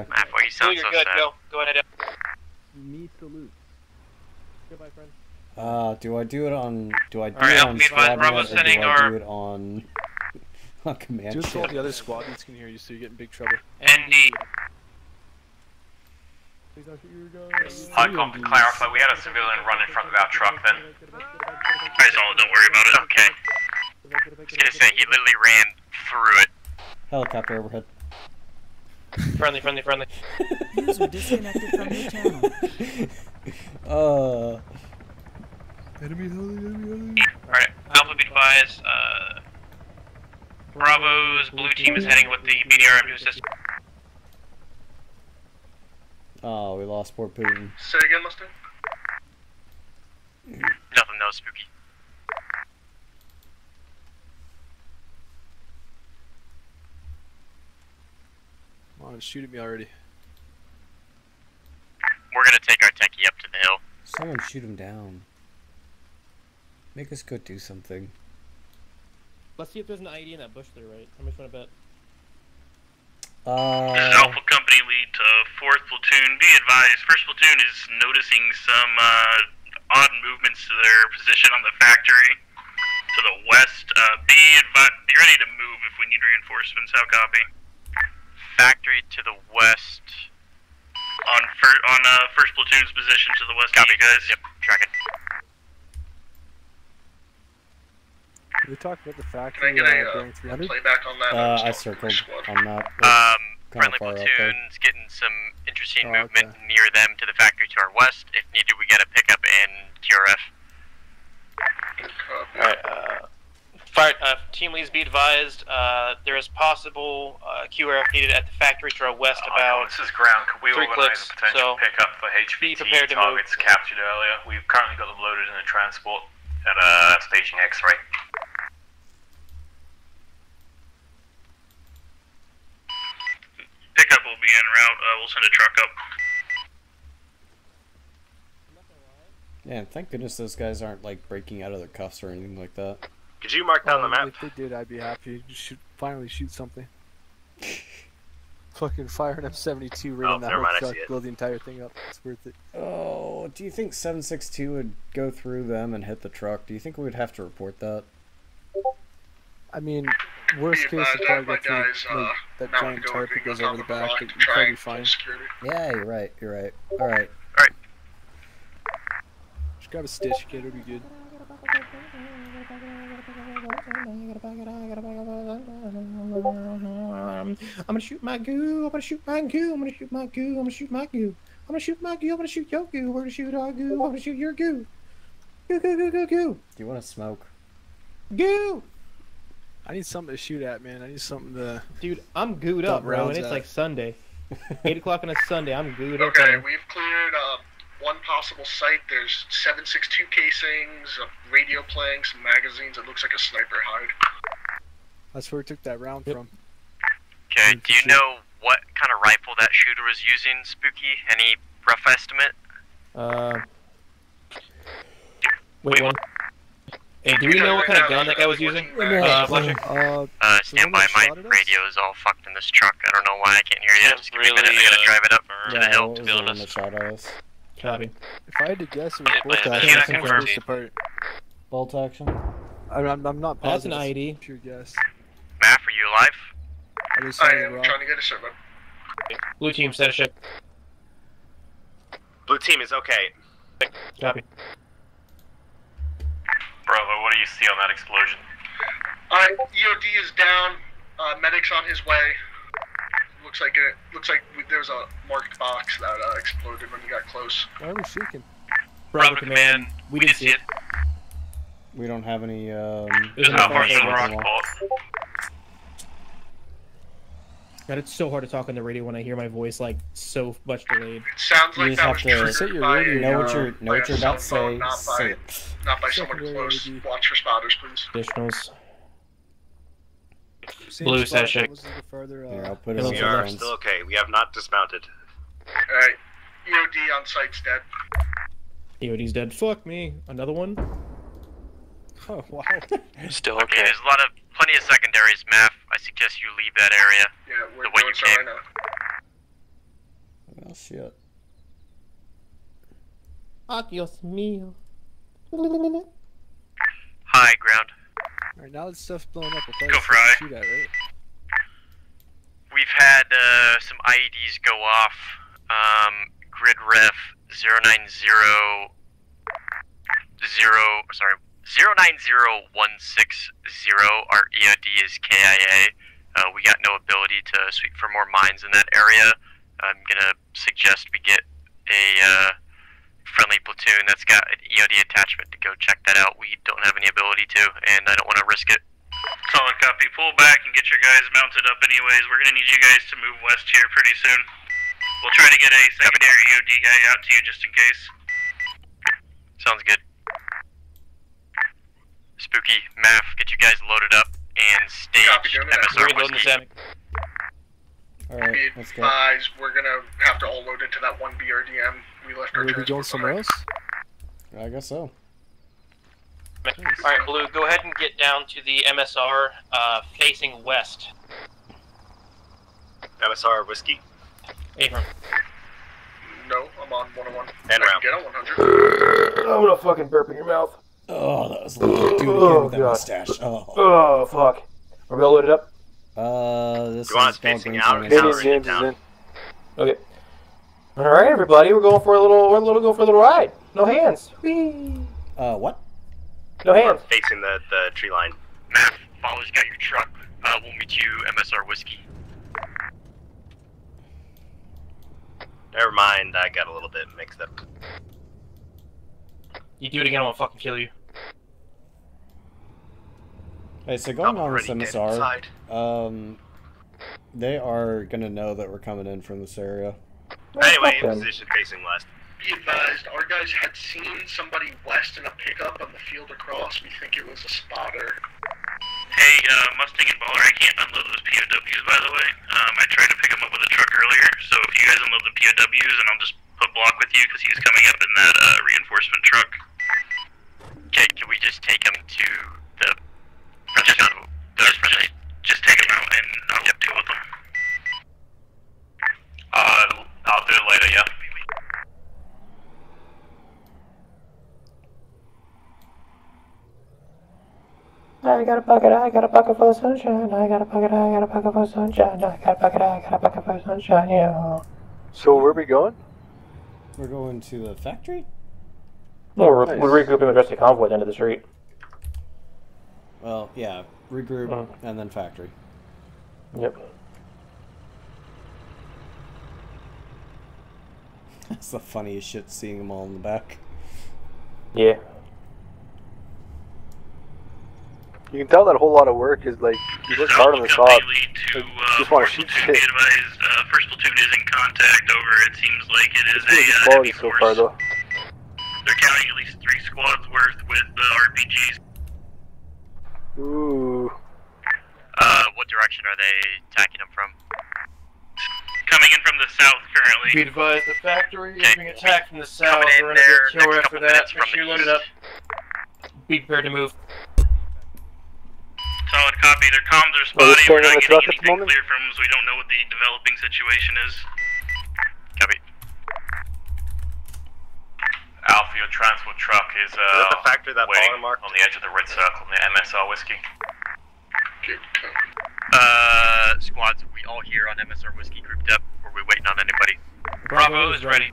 Okay. Matt, why you sound so sad? Go ahead. Me salute. Goodbye, friend. Do I do it on on command? Do it so all the other squad mates can hear you, so you get in big trouble. ND. I'd come to clarify, we had a civilian run in front of our truck then. Guys, don't worry about it, okay. I was gonna say, he literally ran through it. Helicopter overhead. Friendly. User disconnected from your channel. Enemy. Alright, Alpha be advised, Bravo's blue team is heading with the BDRM new system. Oh, we lost poor Putin. Say again, Lester? Nothing, no spooky. Come on, shoot at me already. We're gonna take our techie up to the hill. Someone shoot him down. Make us go do something. Let's see if there's an IED in that bush there, right? How much want to bet? This is Alpha Company lead to 4th Platoon. Be advised, 1st Platoon is noticing some odd movements to their position on the factory to the west. Be ready to move if we need reinforcements. How copy? Factory to the west. On 1st Platoon's position to the west. Copy, guys. Yep, track it. We talked about the fact that playback on that. I circled on that. Friendly platoon's getting some interesting movement near them to the factory to our west. If needed, we got a pickup and TRF. Alright, team leads be advised. There is possible QRF needed at the factory to our west This is ground. Could we organize a potential pickup for HPT targets captured earlier? We've currently got them loaded in a transport at staging X-ray. Pickup will be en route. We'll send a truck up. Man, thank goodness those guys aren't like breaking out of their cuffs or anything like that. Could you mark down the map? If they did, I'd be happy. You should finally shoot something. Fucking fire an M72 right in that whole truck, blow the entire thing up. It's worth it. Oh, do you think 762 would go through them and hit the truck? Do you think we would have to report that? I mean, worst case, the car goes through that giant tarp that goes over the back. It'd probably be fine. Yeah, you're right. Alright. Just grab a stitch, kid, it'll be good. I'm gonna shoot my goo. We're gonna shoot our goo. I'm gonna shoot your goo. Goo. Do you want to smoke? Goo. I need something to shoot at, man. I need something to. Dude, I'm gooed up, bro, and it's like Sunday, 8 o'clock on a Sunday. I'm gooed up. Okay, we've cleared one possible site. There's 762 casings, a radio playing, some magazines. It looks like a sniper hide. That's where we took that round from. Okay, do you know what kind of rifle that shooter was using, Spooky? Any rough estimate? Wait, what? Hey, do we know what kind of gun that guy was using? Stand by, my radio is all fucked in this truck. I don't know why I can't hear you. Just give me a minute, I gotta drive it up to the hill to build us. Copy. If I had to guess, it was bolt action. Bolt action. I'm not positive. That's an ID. Pure guess. Matt, are you alive? I am trying to get a ship, man. Blue team, set a ship. Blue team is okay. Copy. Bravo, what do you see on that explosion? EOD is down. Medic's on his way. Looks like there's a marked box that exploded when we got close. Why are we seeking? Bravo command. We didn't see it. We don't have any. There's no rock bolt. God, it's so hard to talk on the radio when I hear my voice like so much delayed. It sounds like that was triggered by a cell phone, not by someone close. Watch for spotters, please. Additionals. Blue session. We are still okay. We have not dismounted. Alright. EOD on site's dead. EOD's dead. Fuck me. Another one? Oh, wow. Still okay. Okay, there's plenty of secondaries, Math. I suggest you leave that area. Yeah, we're going to right now. Oh, shit. Adios mio. High ground. Alright, now that stuff's blown up, we'll go for I. Shoot at, right? We've had some IEDs go off. Grid ref 090160. Our EOD is KIA. We got no ability to sweep for more mines in that area. I'm gonna suggest we get a friendly platoon that's got an EOD attachment to go check that out. We don't have any ability to, and I don't want to risk it. Solid copy. Pull back and get your guys mounted up anyways. We're going to need you guys to move west here pretty soon. We'll try to get a secondary EOD guy out to you just in case. Sounds good. Spooky, Math, get you guys loaded up and stage MSR Whiskey. Alright, let's go. Guys, we're going to have to all load into that one BRDM. We left our transport. Are we going somewhere else? Yeah, I guess so. Alright, Blue, go ahead and get down to the MSR facing west. MSR Whiskey? Abram. No, I'm on 101. And round. Get on 100. I'm gonna fucking burp in your mouth. Oh, that was like, dude, with that mustache. Oh, fuck. Are we all loaded up? This is facing out. James is in. Okay. All right, everybody, we're going for a little. We're going for a little ride. No hands. Whee. What? No hands. We're facing the tree line. Matt, Follows got your truck. We'll meet you, MSR Whiskey. Never mind. I got a little bit mixed up. You do it again, I'm gonna fucking kill you. Hey, so going on with MSR, they are gonna know that we're coming in from this area. Anyway, in position facing west. Be advised, our guys had seen somebody west in a pickup on the field across. We think it was a spotter. Hey, Mustang and Baller, I can't unload those POWs, by the way. I tried to pick them up with a truck earlier, so if you guys unload the POWs, and I'll just put Block with you, because he's coming up in that reinforcement truck. Okay, can we just take him to the... Just take him out, and I'll deal with him. I'll do it later, yeah. I got a bucket, I got a bucket for the sunshine, I got a bucket, I got a bucket for the sunshine, I got a bucket, I got a bucket for the sunshine, yeah. So where are we going? We're going to the factory? No, we're regrouping with the rest of the convoy at the end of the street. Well, yeah, regroup and then factory. Yep. That's the funniest shit, seeing them all in the back. Yeah. You can tell that a whole lot of work is like, you look hard on the job. Just want to shoot shit. First platoon is in contact over, it seems like it is a heavy force. So far, though. They're counting at least 3 squads worth with RPGs. Ooh. What direction are they attacking them from? Coming in from the south currently. Be advised, the factory is being attacked from the south. We're in a show after that. Make sure you load it up. Be prepared to move. Solid copy. Their comms are spotty. We're not getting anything clear from them, so we don't know what the developing situation is. Copy. Alpha, your transport truck is the factory that waiting on the edge of the red circle near MSR Whiskey. Squads, we all here on MSR Whiskey grouped up, or are we waiting on anybody? Bravo is ready.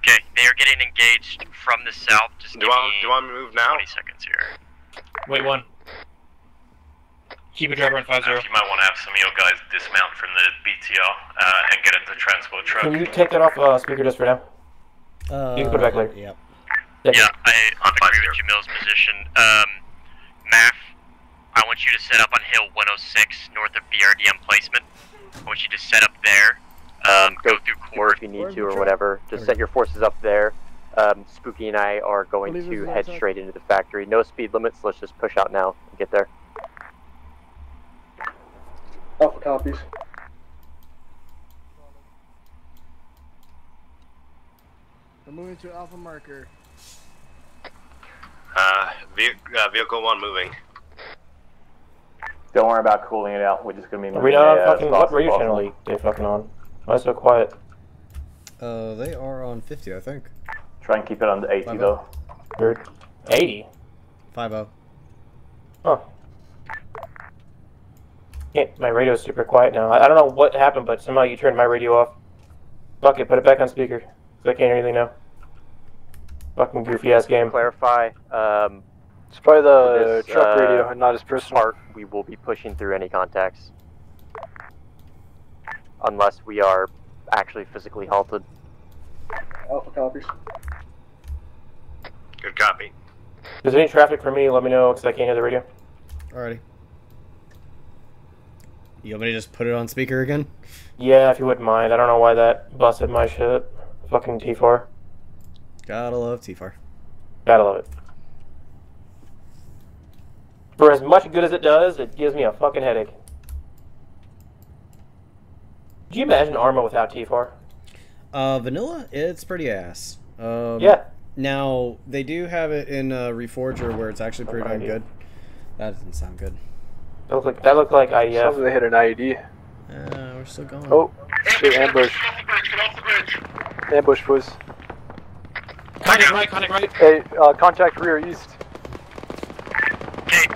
Okay, they are getting engaged from the south. Just do I move now? 20 seconds here. Wait one. Keep a driver on 5-0. You might want to have some of your guys dismount from the BTR and get into the transport truck. Can you take that off speaker just for now? You can put it back later. Yeah. Yeah, I agree with Jamil's position. Math, I want you to set up on Hill 106 north of BRDM placement. I want you to set up there. Go through court if you need to or whatever. Just set your forces up there. Spooky and I are going to head straight into the factory. No speed limits. Let's just push out now and get there. Alpha copies. We're moving to Alpha marker. Vehicle 1 moving. Don't worry about cooling it out. We're just gonna be moving. We don't fucking. What radio channel they fucking on? Why so quiet? They are on 50, I think. Try and keep it under 80 though. 80. 50. Oh. Yeah, my radio's super quiet now. I don't know what happened, but somehow you turned my radio off. Fuck it, put it back on speaker. I can't hear anything now. Fucking goofy ass game. Clarify. It's probably the truck radio, not his personal. We will be pushing through any contacts. Unless we are actually physically halted. Alpha copies. Good copy. If there's any traffic for me, let me know because I can't hear the radio. Alrighty. You want me to just put it on speaker again? Yeah, if you wouldn't mind. I don't know why that busted my shit. Fucking T-FAR. Gotta love T-FAR. Gotta love it. For as much good as it does, it gives me a fucking headache. Do you imagine Arma without T-FAR? Vanilla? It's pretty ass. Yeah. Now, they do have it in Reforger where it's actually pretty darn good. That doesn't sound good. That looked like IEF. Sounds like they hit an IED. We're still going. Oh, shoot, ambush. Get off the bridge, get off the bridge. Ambush, boys. Contact right, contact right. Hey, contact rear east. Okay,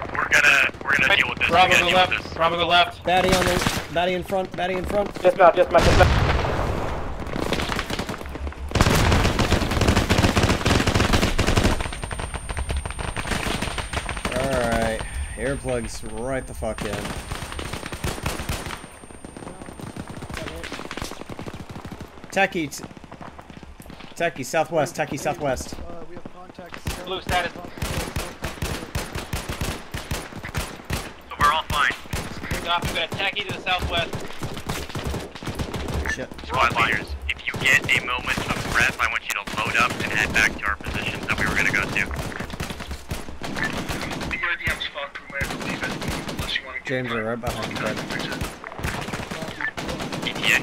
we're gonna deal with this. Bravo to the left, Bravo to the left. Batty on the, batty in front, batty in front. Dismount, dismount, dismount. Plugs right the fuck in. Techie southwest. Techie southwest. We have contacts. Blue status. So we're all fine. We've got a techie to the southwest. Shit. Squad leaders, if you get a moment of rest, I want you to load up and head back to our position that we were gonna go to. James are right behind you. ETA.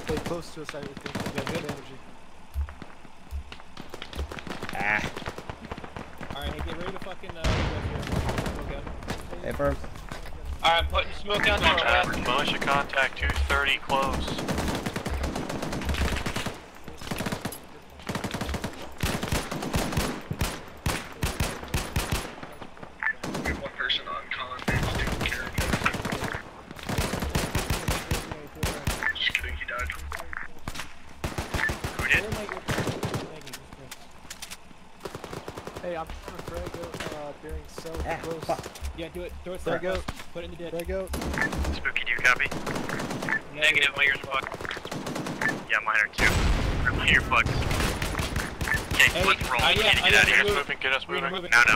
Stay close to us, I would think. We got good energy. Ah. Alright, hey, get ready to fucking smoke out. Hey, firm. Alright, I'm putting smoke out there. Average militia contact 230 close. Do it, Frego. Put it in the dead. Frego. Spooky, do you copy? Negative, my ears are fucked. Yeah, mine are too. My ear fucked. Okay, hey, let's roll. I need to get out of here. Get us moving. No.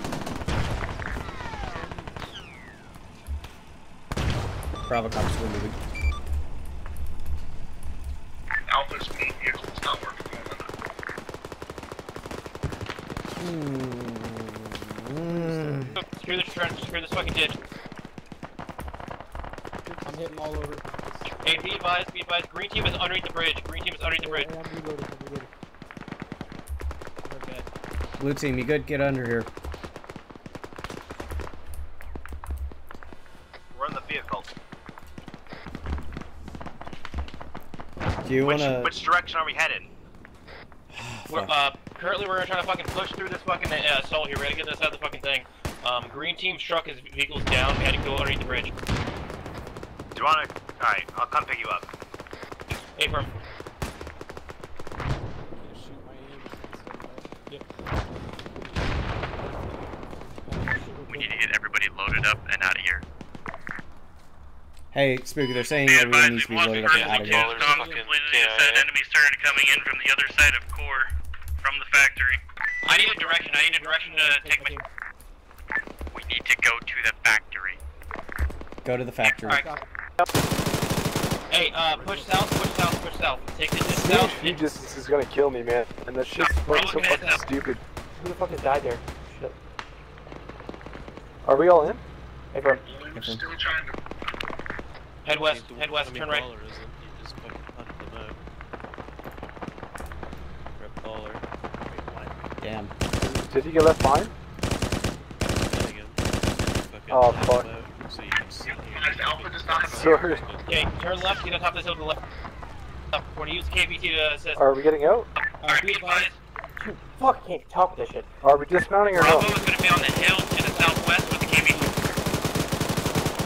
Bravo cops, we're moving. Alpha's main vehicle is not working. Screw this trench, screw this fucking ditch. I'm hitting all over. Hey, be advised, green team is underneath the bridge. Green team is underneath the bridge. Okay. Blue team, you good? Get under here. We're in the vehicle. you wanna... Which direction are we headed? Currently we're trying to fucking push through this fucking soul here. We're gonna get this out of the fucking thing. Green team struck his vehicles down. We had to go underneath the bridge. Do you wanna... Alright, I'll come pick you up. Hey, firm. We need to get everybody loaded up and out of here. Hey, Spooky, they're saying everyone needs to be loaded up and out of here. Enemy started coming in from the other side of core, from the factory. I need a direction. I need a direction to take my... We need to go to the factory. Go to the factory. Hey, push south, push south, push south. Take the distance south. This huge distance is gonna kill me, man. And that shit's so fucking stupid. Who the fuck has died there? Shit. Are we all in? Hey, bro. I'm still trying to... Head west, head west, turn right. Damn. Did he get left behind? Oh, fuck. Alpha does not have a turn. Okay, turn left, get on top of this hill to the left. We're gonna use KVT to assist. Are we getting out? Alright, be advised. You fuck can't talk this shit. Are we dismounting or no? Bravo is gonna be on the hill to the southwest with the KVT.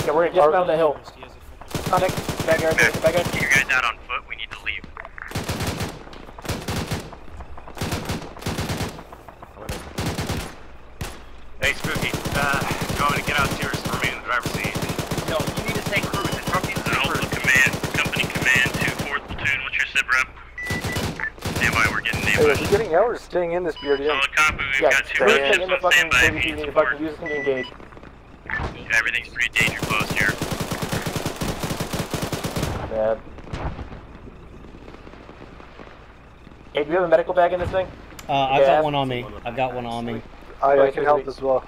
Yeah, we're gonna dismount the hill. Sonic, backyard, backyard. You guys out on foot, we need to leave. Hey, Spooky, you want me to get out here and remain in the driver's seat? No, you need to take crew. The truck needs to hold the command. Company command to 4th platoon. What's your SIP rep? Stand by, we're getting named. Hey, are you getting out or staying in this BRDM? Solid copy, we've got 2 roads. Just on standby if you need support. Use it to engage. Everything's pretty danger close here. Bad. Hey, do you have a medical bag in this thing? I've got one on me. I've got one on me. I can help as well.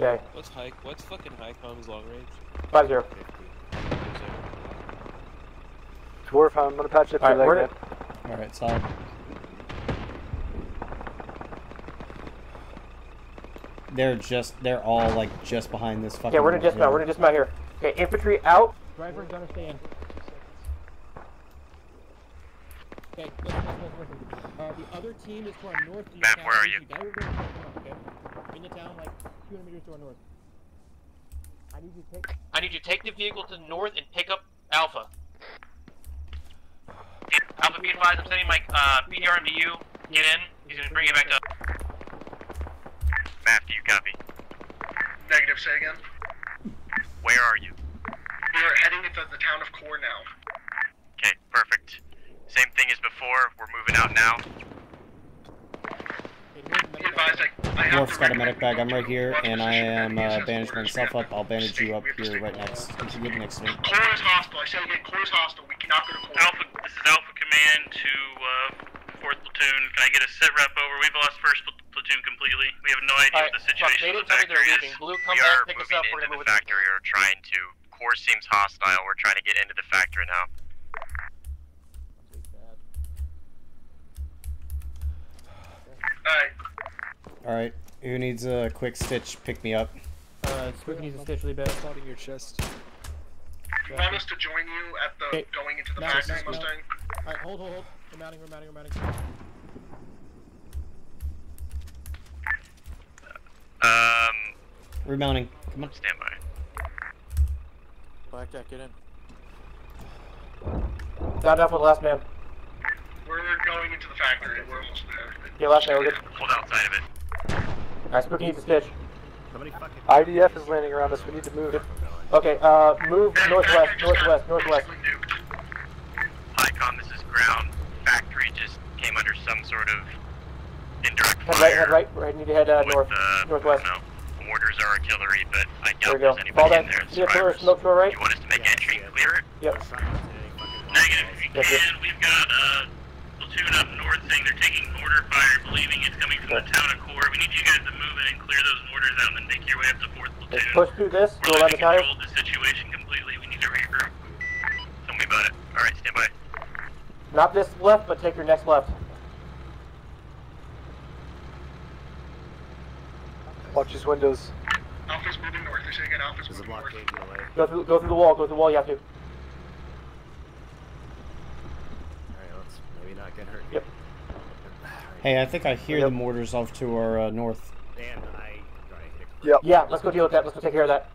Okay. What's high? What's fucking high comms long range? 5-0. Dwarf, I'm gonna patch it. Alright, solid. They're all like just behind this fucking. Yeah, we're gonna dismount. We're gonna dismount here. Okay, infantry out. Driver's gonna stand. Okay, the other team is to our north. Matt, where are you? In the town, like 200 meters to our north. I need you to take the vehicle to the north and pick up Alpha. Alpha, be advised, I'm sending my PDRM to you. Get in. He's gonna bring you back up. Matt, do you copy? Negative, say again. Where are you? We are heading into the town of Core now. Okay, perfect. Same thing as before. We're moving out now. Dwarf's got a medic bag. I'm right here, and I am bandaged myself up. I'll bandage you up here right next. Continue the next thing. Core is hostile. I said again, Core is hostile. We cannot go to Core. Alpha, this is Alpha Command to 4th Platoon. Can I get a sit rep over? We've lost 1st Platoon completely. We have no idea what the situation in the factory is. We are moving into the factory or trying to. Core seems hostile. We're trying to get into the factory now. Alright, who needs a quick stitch? Pick me up. Spook needs a stitch really bad. It's in your chest. You want us to join you at the going into the factory, Mustang? Alright, hold. We're mounting. Remounting. Come on. Stand by. Blackjack, get in. Got up with last man. We're going into the factory. We're almost there. Yeah, last man, we're good. Hold outside of it. Alright, Spooky needs a stitch. IDF is landing around us, we need to move it. Okay, move northwest. Hi-com, this is ground. Factory just came under some sort of indirect fire. Head right, need to head northwest. No, mortars are artillery, but I doubt there's anybody in there. Yeah, smoke to our right. You want us to make entry and clear it? Yep. Negative, if you can, we've got, platoon up north saying they're taking mortar fire, believing it's coming from the town of Core. We need you guys to move in and clear those mortars out and then make your way up to 4th Platoon. Let's push through this. We're going to control the situation completely. We need to regroup. Tell me about it. Alright, stand by. Not this left, but take your next left. Watch his windows. Alpha's moving north. They're saying Alpha's moving north. Go through the wall. You have to. gonna hurt you. Yep. Hey, I think I hear the mortars off to our north. And yep. Yeah, let's go deal with that. Let's go take care of that.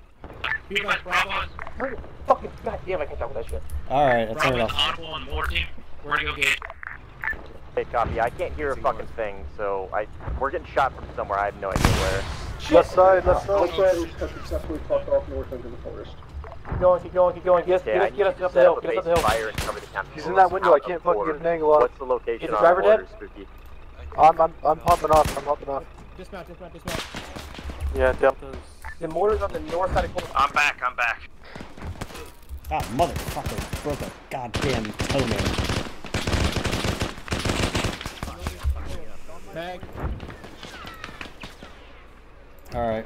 Fucking goddamn, I can't talk with that shit. Alright, that's enough. We're gonna go get. Hey, copy. I can't hear a fucking thing, so we're getting shot from somewhere. I have no idea where. Left side. We fucked off north into the forest. Keep going. Get us up the hill. Get us up the hill. Fire and cover the camp. He's in that window. I can't fucking get an angle on. What's the location? Is the driver dead? I'm popping off. Dismount. Yeah, Delta's. The mortar's on the north side of Cold. I'm back. Ah, motherfucker broke a goddamn toenail. Bag. Alright.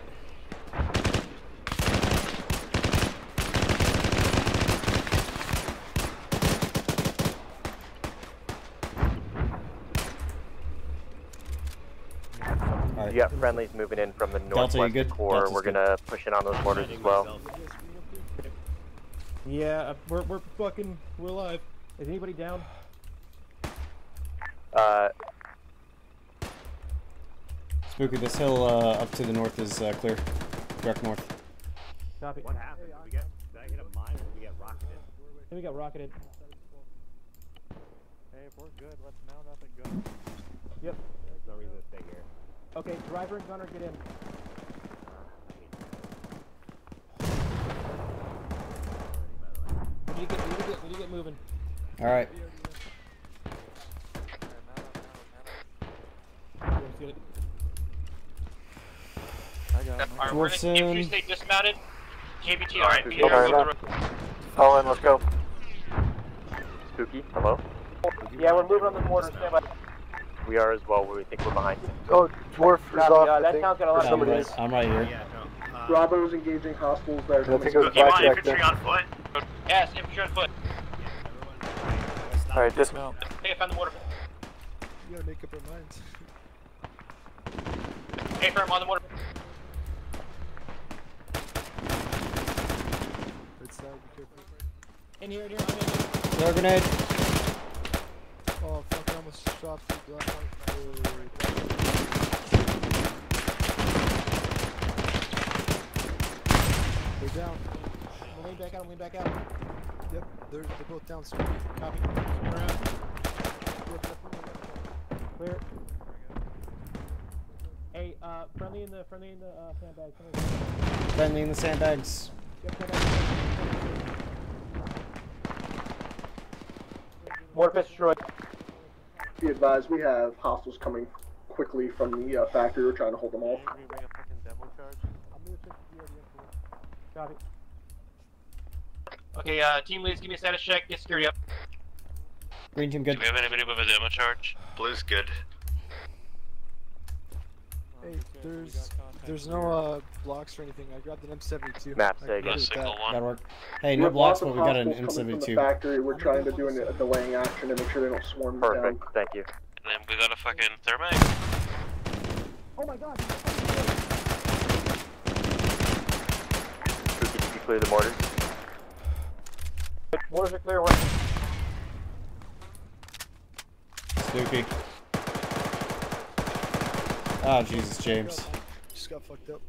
You got friendlies moving in from the northwest core. We're gonna push in on those borders as well. Yeah, we're alive. Is anybody down? Spooky, this hill up to the north is clear. Direct north. Copy. What happened? Did I hit a mine or we got rocketed? We got rocketed. Hey, if we're good, let's mount up and go. Yep. There's no reason to stay here. Okay, driver and gunner, get in. We need to get moving. Alright. Alright, if you stay dismounted, KBT, alright. All in, let's go. Spooky, hello? Yeah, we're moving on the mortar, stand by. We are as well. We think we're behind you. Oh, Dwarf is off. That town's got a lot of somebody. I'm right here. Yeah, no, Bravo's engaging hostiles there. I think it was blackjack. Infantry on foot. Yes, infantry on foot. Yeah, alright, dismount. Hey, I found the water. You gotta make up your minds. Hey, firm on the water. Right side, be careful. In here. Throw grenade. Oh, fuck. Shot through the They're down. We'll lean back out, Yep, they're both down. Copy. Around. Clear. Hey, friendly in the sandbags. Friendly in the sandbags. Mortar pits destroyed. Be advised, we have hostiles coming quickly from the factory. We're trying to hold them off. Okay, team leads, give me a status check. Get security up. Green team, good. Do we have anybody with a demo charge? Blue's good. Hey, there's no blocks or anything. I grabbed an M72. Map tag, a single one. That'll work. Hey, no blocks, but we got an M72. Factory. We're trying to do a delaying action to make sure they don't swarm down. Perfect. Thank you. And then we got a fucking thermite. Oh my god. Did you clear the mortars? Mortars are clear. Spooky. Oh, Jesus, James. Just got fucked up.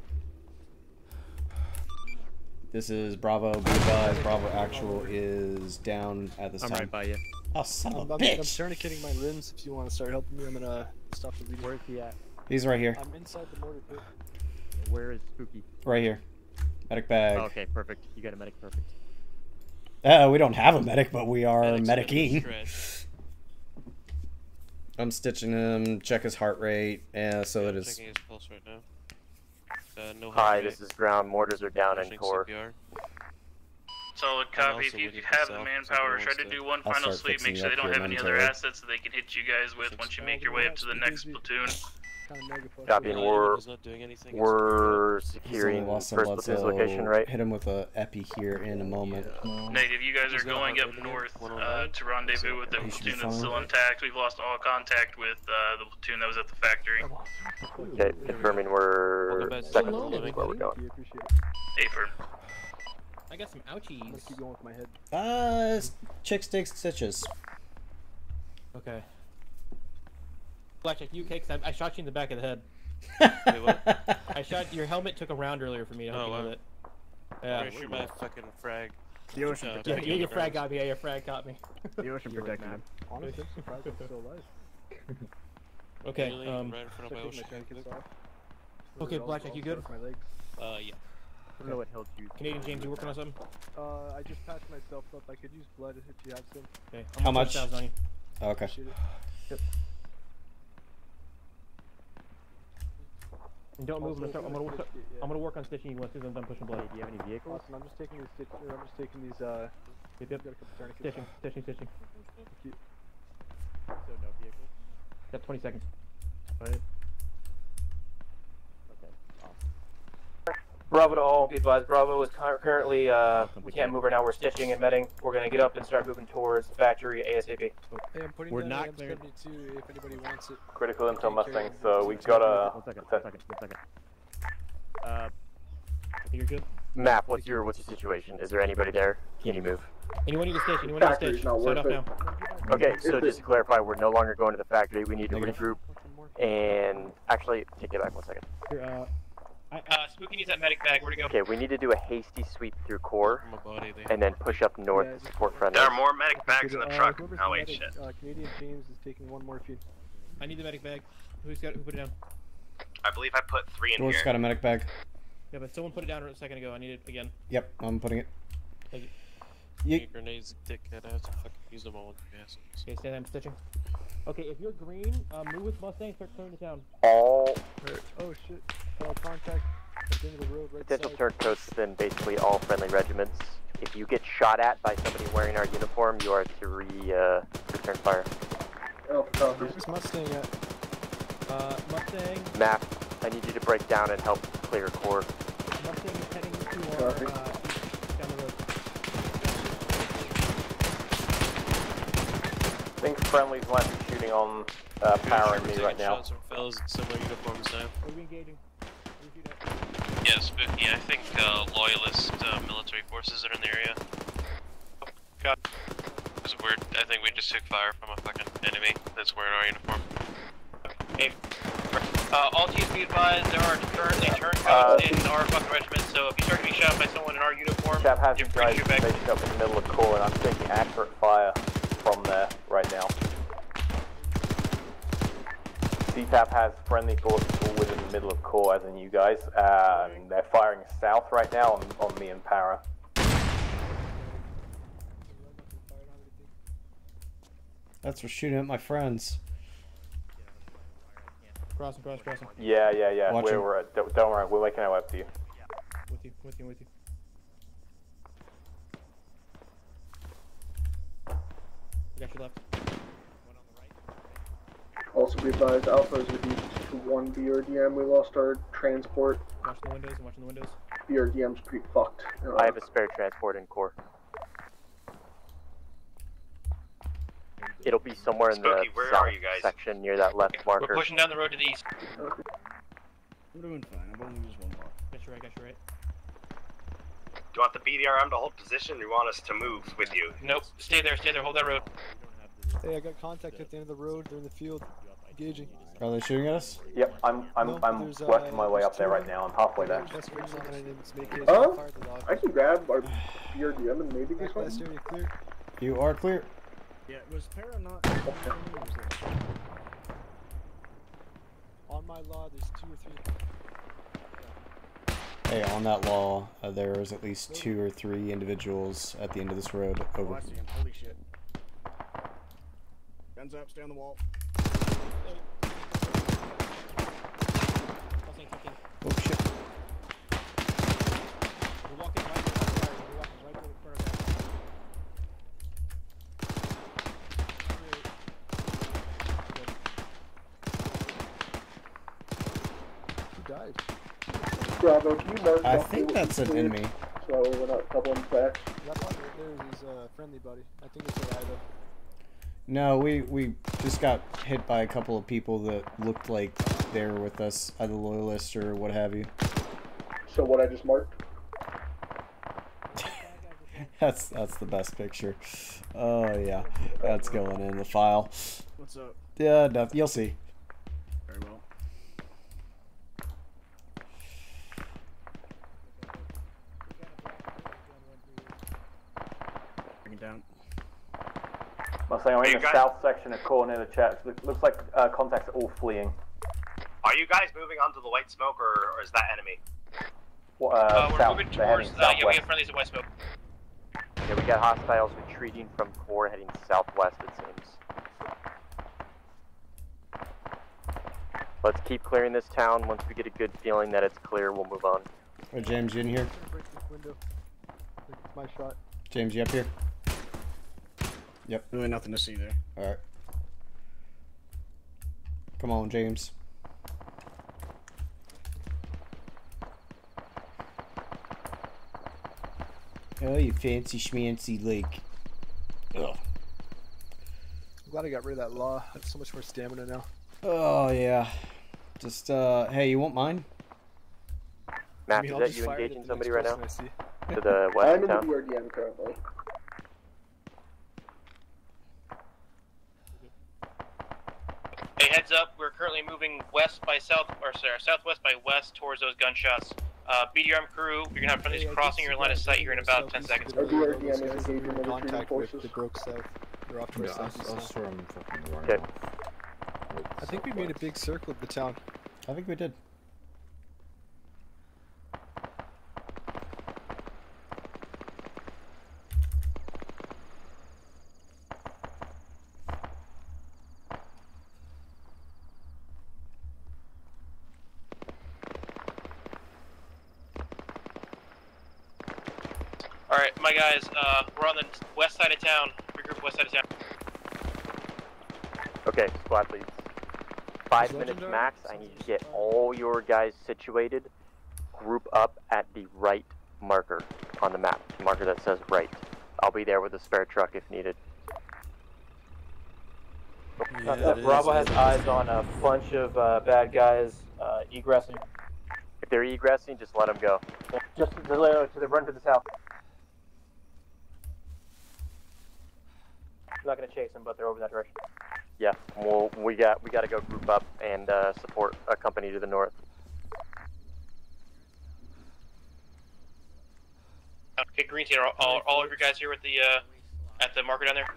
This is Bravo. B5. Bravo actual is down at this time. I'm right by you. Oh, son of a bitch. I'm tourniqueting my limbs. If you want to start helping me, I'm going to stop the lead. Where is he at? He's right here. I'm inside the mortar pit. Where is Spooky? Right here. Medic bag. Oh, okay, perfect. You got a medic, perfect. We don't have a medic, but we are medicing. I'm stitching him, check his heart rate, so that is. Checking his pulse right now. No heart rate. This is ground. Mortars are down in core. CPR. Solid copy. If you have the manpower, try to do one final sweep. Make sure they don't have any other assets that they can hit you guys with once you make your way up to the next platoon. Copy. And we're securing first platoon's location, right? Hit him with a epi here in a moment. Yeah. Negative. You guys are going up north to rendezvous with the platoon that's still intact. We've lost all contact with the platoon that was at the factory. Okay, confirming we're second platoon where we're going. Affirm. I got some ouchies. Let's keep going with my head. Chick, sticks, stitches. Okay. Blackjack, you okay? Because I shot you in the back of the head. Wait, what? I shot your helmet. Took a round earlier for me to help you with it. Yeah. Where's my fucking frag? The ocean protected me. Your frag got me. Yeah, your frag got me. The ocean protected me. Honestly, I'm surprised I'm still alive. Okay. Really, right in front of my ocean. Okay, Blackjack, you good? Yeah. I don't know what held you. Canadian James, you working on something? I just patched myself up. I could use blood if you have some. Okay. How much? On you. Oh, okay. Yep. And don't move. I'm gonna work on stitching you once I'm done pushing blood. Hey, do you have any vehicles? Awesome, I'm just taking these. I'm just taking these. Yep, yep. Stitching. Thank you. So no vehicles. Got 20 seconds. All right. Bravo to all, be advised, Bravo is currently, we can't move right now, we're stitching and medding. We're going to get up and start moving towards the factory ASAP. Hey, I'm putting we're down not clear. M72 if anybody wants it. Critical intel Mustang, so we've got a... One second. You're good? Map, what's your situation? Is there anybody there? Can you move? Anyone need to station? Anyone need to station? Set up now. Okay, so just to clarify, we're no longer going to the factory, we need to regroup. And, actually, take it back 1 second. Here, Spooky needs that medic bag, where to go? Okay, we need to do a hasty sweep through core, and then push up north to support friendly. There are more medic bags in the truck. Oh wait, shit. Canadian James is taking one morphine. I need the medic bag. Who put it down? I believe I put 3 in here. George's got a medic bag. Yeah, but someone put it down a second ago, I need it again. Yep, I'm putting it. Thank you. Grenades, dickhead, I have to fucking use them all with your asses. Okay, stand there, I'm stitching. Okay, if you're green, move with Mustang, start clearing the town. All... Oh shit. Contact at the end of the road right potential turncoats and basically all friendly regiments. If you get shot at by somebody wearing our uniform, you are to return fire. Oh, where's Mustang at? Mustang... Map, I need you to break down and help clear core. Mustang is heading to our, down the road. I think friendly's left shooting on power and me right now. Shots from fellas in similar uniforms now. Are we engaging? Yeah, Spooky, I think loyalist military forces are in the area. Oh, God. This is weird. I think we just took fire from a fucking enemy that's wearing our uniform. Okay. All teams be advised, there are currently turncoats in our fucking regiment, so if you start to be shot by someone in our uniform, you're free to shoot back. Up in the middle of core, and I'm taking accurate fire from there right now. CTAP has friendly forces all within the middle of core, as in you guys. And they're firing south right now on me and Para. That's for shooting at my friends. Crossing. Yeah. We're at, don't worry, we're making our way up to you. With you. You got your left. Also be advised, Alpha is reduced to 1 BRDM. We lost our transport. I'm watching the windows. BRDM's pretty fucked. I have a spare transport in core. It'll be somewhere in Spooky, the south section near that left marker. We're pushing down the road to the east. Okay. We're doing fine. I'm only using 1 bar. Got you right. Do you want the BDRM to hold position? Or do you want us to move with you? Nope. Stay there. Hold that road. Hey, I got contact at the end of the road. They're in the field. Engaging. Are they shooting at us? Yep, I'm working my way up there right now. I'm halfway there. I can grab our BRDM and maybe get one. You are clear. Yeah, was Para not? On my law, there's 2 or 3. Hey, on that law, there is at least 2 or 3 individuals at the end of this road. Over. Holy shit. Guns up, stay on the wall. Oh shit. We're walking right to the fire, we're walking right to the front of the fire. Who died? Bravo, can you mark? I think that's an enemy. So we're not doubling back. That one right there is friendly buddy. I think it's an Ida. No, we just got hit by a couple of people that looked like they were with us, either loyalists or what have you. So what I just marked? that's the best picture. Oh yeah, that's going in the file. What's up? Yeah, no, you'll see. Must say I'm in the south section of core near the church. Looks like contacts are all fleeing. Are you guys moving onto the white smoke, or is that enemy? What, we're south, moving towards. Yeah, we have friendlies at white smoke. Yeah, we got hostiles retreating from core, heading southwest. It seems. Let's keep clearing this town. Once we get a good feeling that it's clear, we'll move on. Oh, James, you in here? Break this window. It's my shot. James, you up here? Yep. Really nothing to see there. All right. Come on, James. Oh, you fancy schmancy lake. Ugh. I'm glad I got rid of that law. I have so much more stamina now. Oh, yeah. Just, hey, you want mine? Matt, is that you engaging somebody right now? To the west I'm in the weird DM currently. Hey, heads up. We're currently moving west by south, or sorry, southwest by west towards those gunshots. BDRM crew, you're gonna have friendlies crossing your line of sight here in about 10 seconds. Contact with the broke south. They're off to our south. Okay. I think we made a big circle of the town. I think we did. Alright guys, we're on the west side of town. Regroup west side of town. Okay, squad leads. 5 minutes max, I need to get all your guys situated. Group up at the right marker on the map. The marker that says right. I'll be there with a spare truck if needed. Yeah, Bravo has eyes on a bunch of bad guys egressing. If they're egressing, just let them go. Just to the run to the south. I'm not gonna chase them, but they're over that direction. Yeah, well, we gotta go group up and support a company to the north. Okay, green team, are all of your guys here with the at the marker down there?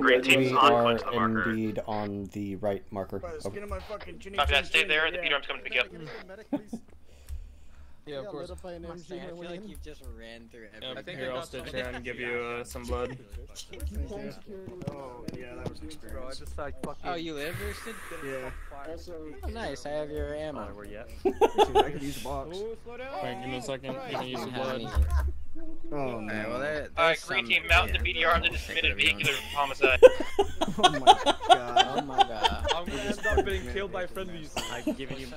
Green team's on the marker. Indeed on the right marker. Copy that. Stay there. The BDRM's coming to pick you up. Yeah, of course. I feel like you just ran through everything. I think here, I'll stitch here and give you some blood. Oh, yeah, that was an experience. Oh, you live here, Sid? Yeah. Oh, nice, I have your ammo. Where yet? I can use a box. Wait, give me a second. You can use some blood. Oh, man. Well, alright, green team, mount the BDR that just committed vehicular homicide. Oh, my God. Oh, my God. I'm gonna stop getting killed by friendlies. I've given you...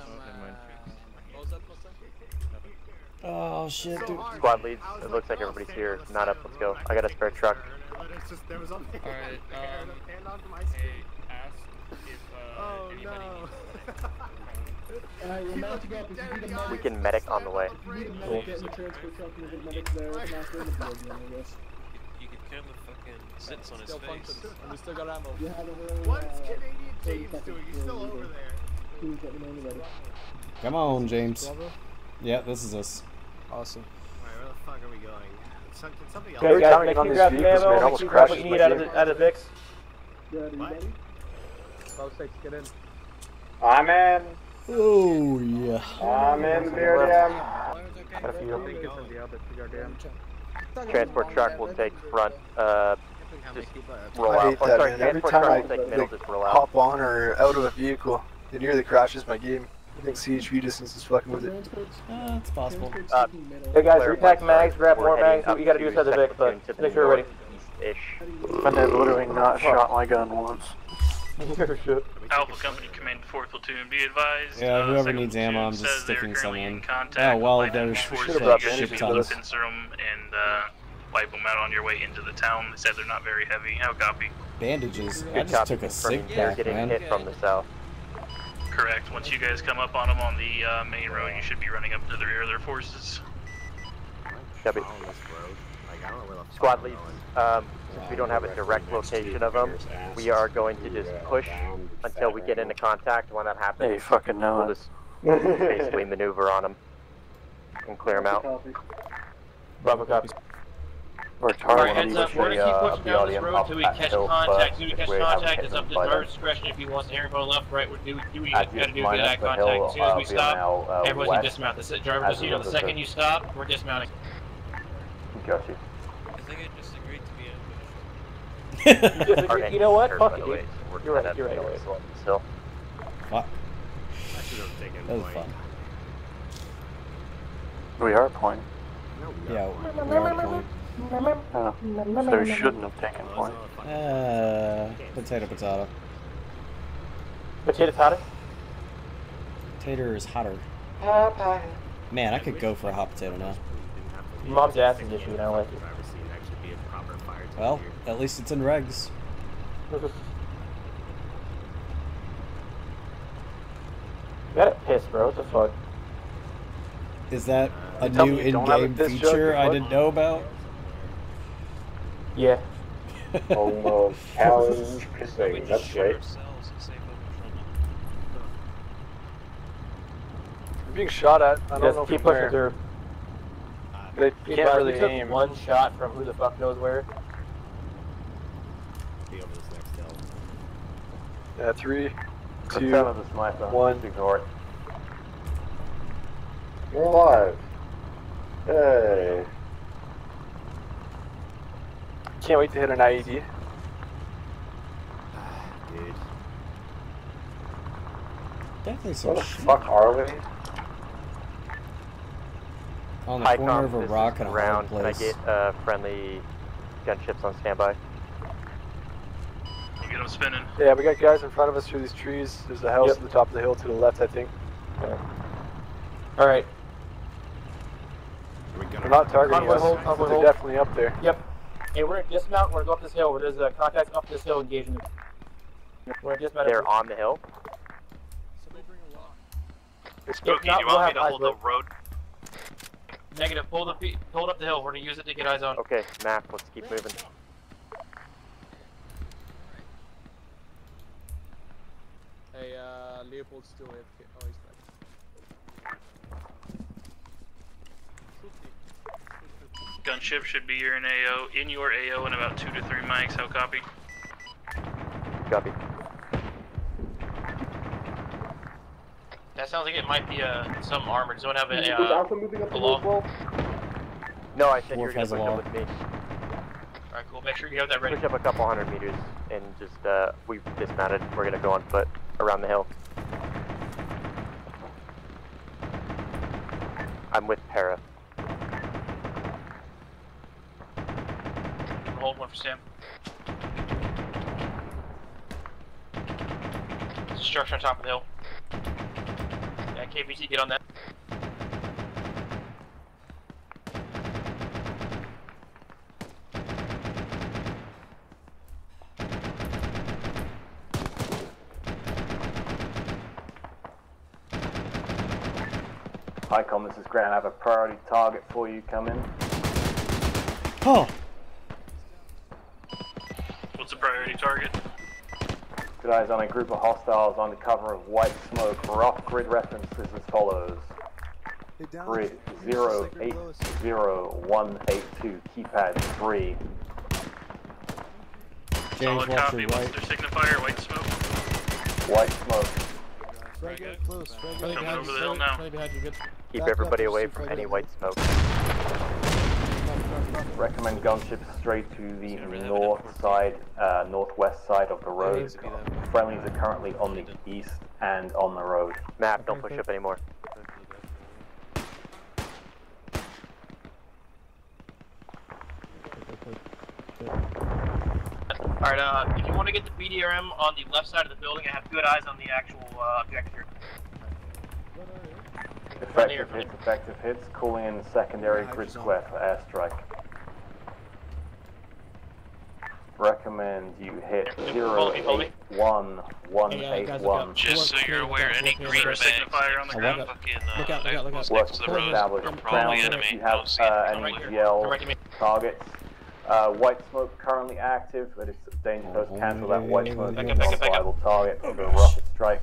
Oh shit, dude. Squad leads. It looks like everybody's here. Not up. Let's go. I got a spare truck. Alright, oh no. We can medic on the way. Cool. You could kill the fucking sits on his face. And we still got ammo. What's Canadian James doing? He's still over there. Come on, James. Yeah, this is us. Awesome. Alright, where the fuck are we going? Can somebody else? Okay, guys, make you grab the ammo, make you grab what you need out of Vix. What? Get in. I'm in. Oh, yeah. I'm in, BDM. Transport truck will take front, just roll out. Oh, sorry, transport truck will take middle, just roll out. Hop on or out of a vehicle, it nearly crashes my game. I think CHV distance is fucking with it. It's possible. Hey guys, repack mags, grab more mags. What you gotta do is have the Vic, but make sure you're ready. I've literally not shot my gun once. Alpha Company Command 4th Platoon, be advised. Yeah, whoever needs ammo, I'm just sticking someone. Oh, well, there's ship tons. And wipe them out on your way into the town. They said they're not very heavy. I'll copy. Bandages. I just took a sick pack, man. Hit from the south. Correct. Once you guys come up on them on the main road, you should be running up to the rear of their forces. Copy. Squad leads. Since we don't have a direct location of them, we are going to just push until we get into contact. When that happens, you fucking know we'll just basically maneuver on them and clear them out. Bravo, copy. Alright, heads up, we're going to keep pushing down this road until we catch contact. As soon as we catch contact, it's up to driver's discretion if he wants to hear go left, right, we got to do that contact. As soon as we stop, everyone's going to dismount. The driver will see you. The second you stop, we're dismounting. Got you. I think I just agreed to be in position. You know what? Fuck it, dude. You're right. Still. Fuck. I should have taken a point. That was fun. We are point. Yeah, we are point. Oh, so we shouldn't have taken point. Potato. Potato's hotter? Tater is hotter. Man, I could go for a hot potato now. Mom's ass is issue, I don't like it. Well, at least it's in regs. Got it pissed, bro. What the fuck? Is that a new in-game feature I didn't know about? Yeah. Almost challenge pissing, that's right. I'm being shot at, I don't know if they're there. They can't really aim. One shot from who the fuck knows where. Yeah, 3, 2, 1, ignore it. You're alive. Hey. Can't wait to hit an IED. Dude. Definitely some shit. What the fuck are we? On the corner of a rock and a hard place. Can I get friendly gunships on standby? You get them spinning. Yeah, we got guys in front of us through these trees. There's a house at the top of the hill to the left, I think. Okay. Alright. They're not targeting us, but they're definitely up there. Yep. Hey, we're gonna dismount, we're gonna go up this hill. There's a contact up this hill engaging. We're gonna dismount. They're on the hill. Somebody bring a log. Spooky, do you want me to hold the road? Negative, hold up the hill. We're gonna use it to get eyes on. Okay, map, let's keep moving. Hey, Leopold's still here. Oh, he's back. Gunship should be here in AO, in about 2 to 3 mics. How copy? Copy. That sounds like it might be some armored. Don't have any. Alpha moving up the wall. No, I said you're gonna push up with me. All right, cool. Make sure you have that ready. Push up a couple 100 meters and just we've dismounted. We're gonna go on foot around the hill. I'm with Para. Hold one for Sam. Structure on top of the hill. Yeah, KBT, get on that. ICOM, this is Grant. I have a priority target for you. Come in. Oh! What's the priority target? Good eyes on a group of hostiles under cover of white smoke. Rough grid references as follows. Grid 080182, keypad 3. Solid copy. What's their signifier? White smoke? White smoke. Very good. Close. Coming over the hill now. Keep everybody away from any white smoke. Recommend gunships straight to the northwest side of the road. Friendlies are currently on the east and on the road. Map, don't push up anymore. Alright, if you want to get the BDRM on the left side of the building, I have good eyes on the actual objective here. Effective hits, calling in secondary grid square for airstrike. Recommend you hit 081181. Just so you're aware, any green signifier on the ground, look out. Next to the road, you're probably enemy. You have any GL targets. White smoke currently active, but it's dangerous. Cancel that white smoke. Non-viable target for a rocket strike.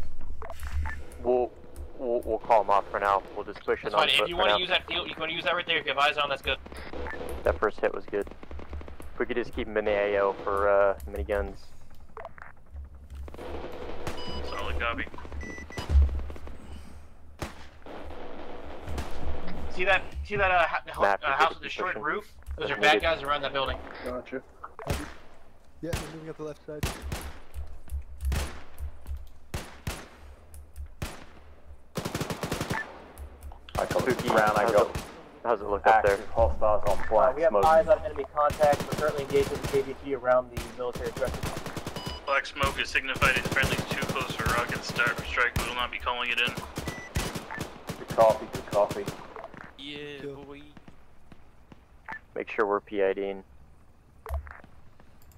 We'll call them off for now. We'll just push it on. That's fine. If you want to use that field, you want to use that right there. If you have eyes on, that's good. That first hit was good. If we could just keep him in the AO for miniguns. Solid copy. See that house with the short roof? Those are bad guys around that building. Gotcha. Yeah, they're moving up the left side. I call it round. I go. How's it look up there? Hostiles on black. We have smoke. Eyes on enemy contact. We're currently engaged with the KVT around the military threshold. Black smoke is signified as friendly too close for rocket strike. We will not be calling it in. Good copy. Good copy. Yeah, boy. Make sure we're PIDing.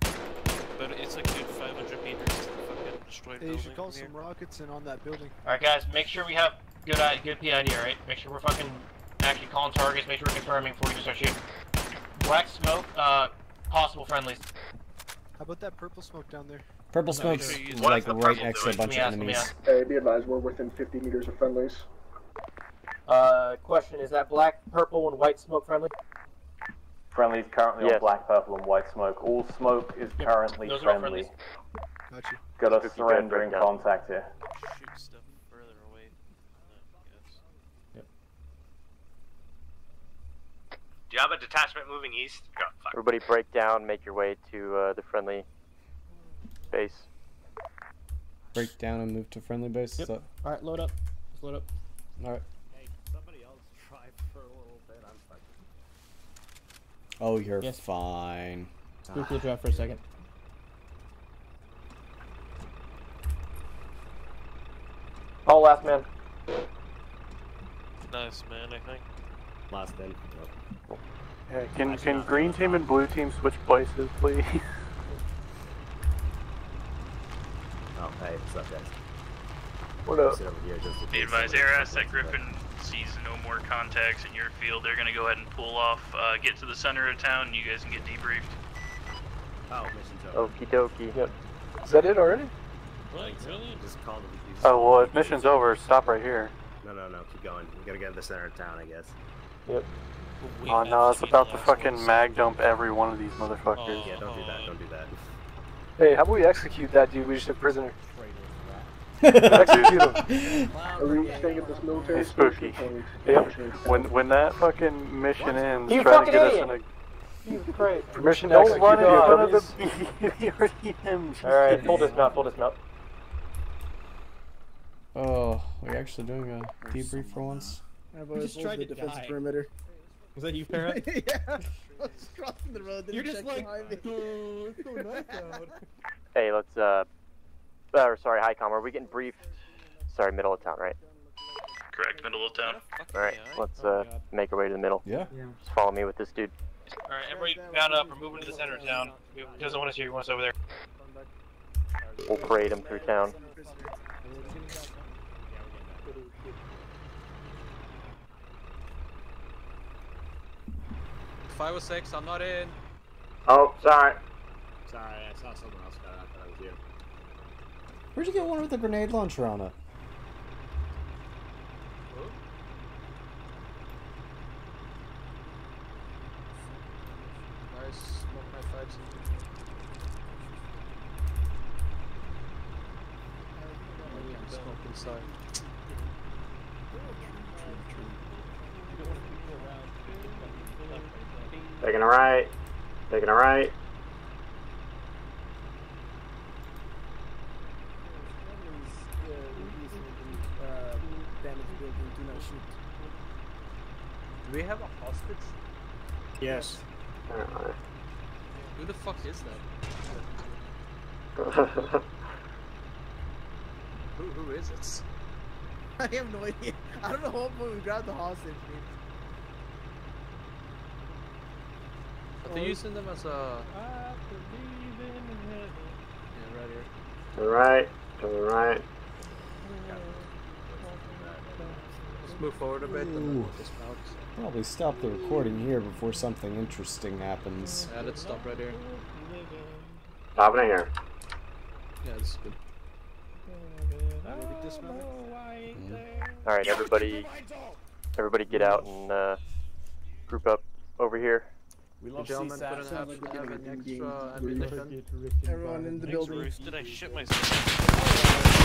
But it's like 500 meters to the fucking destroyed building. You should call some rockets in on that building. Alright guys, make sure we have good PID, alright? Make sure we're fucking actually calling targets, make sure we're confirming before we start shooting. Black smoke, possible friendlies. How about that purple smoke down there? Purple smoke's like right next to a bunch of enemies. Hey, be advised, we're within 50 meters of friendlies. Question, is that black, purple, and white smoke friendly? Friendly's currently on black, purple, and white smoke. All smoke is currently friendly. Gotcha. Got us surrendering contact here. Shoot stuff further away than that, I guess. Yep. Do you have a detachment moving east? Oh, fuck. Everybody break down, make your way to the friendly base. Break down and move to friendly base? Yep. Alright, load up. Just load up. Alright. Hey, somebody else tried for a little bit. I'm stuck. Oh, you're fine. Spook will drive for a second. Oh, last man. Nice man, I think. Last man. Yep. Hey, can green team and blue team switch places, please? Oh, hey, what's up, guys? What up? Be advised, Air Asset Griffin sees no more contacts in your field. They're going to go ahead and pull off, get to the center of town, and you guys can get debriefed. Oh, mission's over. Okie dokie. Yep. Is that it already? Well, just called it. Oh, well, if mission's over, stop right here. No, keep going. We got to get to the center of town, I guess. Yep. Oh, no, it's about to fucking mag dump every one of these motherfuckers. Yeah, don't do that, don't do that. Hey, how about we execute that dude we just took prisoner? Are we staying at this military station? Yep. When that fucking mission ends, try to get us in a permission to execute. Don't run in front of the BRDMs. Alright, hold us up. Oh, we're actually doing a debrief for once. We just tried to defensive perimeter. Was that you, Para? Yeah. I was crossing the road. You're just like, oh, it's so nice out. Hey, let's sorry, HICOM, are we getting briefed? Sorry, middle of town, right? Correct, middle of town. Alright, let's make our way to the middle. Yeah. Just follow me with this dude. Alright, everybody mount up, we're moving to the center of town. He doesn't want us here, he wants us over there. We'll parade him through town. Five or six, I'm not in. Oh, sorry. Sorry, I saw someone else got out, that was you. Where'd you get one with the grenade launcher on it? I smoke my fives. I need to smoke inside. Taking a right. Taking a right. Do we have a hostage? Yes. Who the fuck is that? who is it? I have no idea. I don't know what we grabbed the hostage. Are they using them as a... I believe in heaven. Yeah, right here. To the right. To the right. Move forward a bit. Ooh. Probably stop the recording here before something interesting happens. Yeah, let's stop right here. Stop it here. Yeah, this is good. Alright, everybody get out and group up over here. We love CSAT. Everyone in the building. Did I shit myself?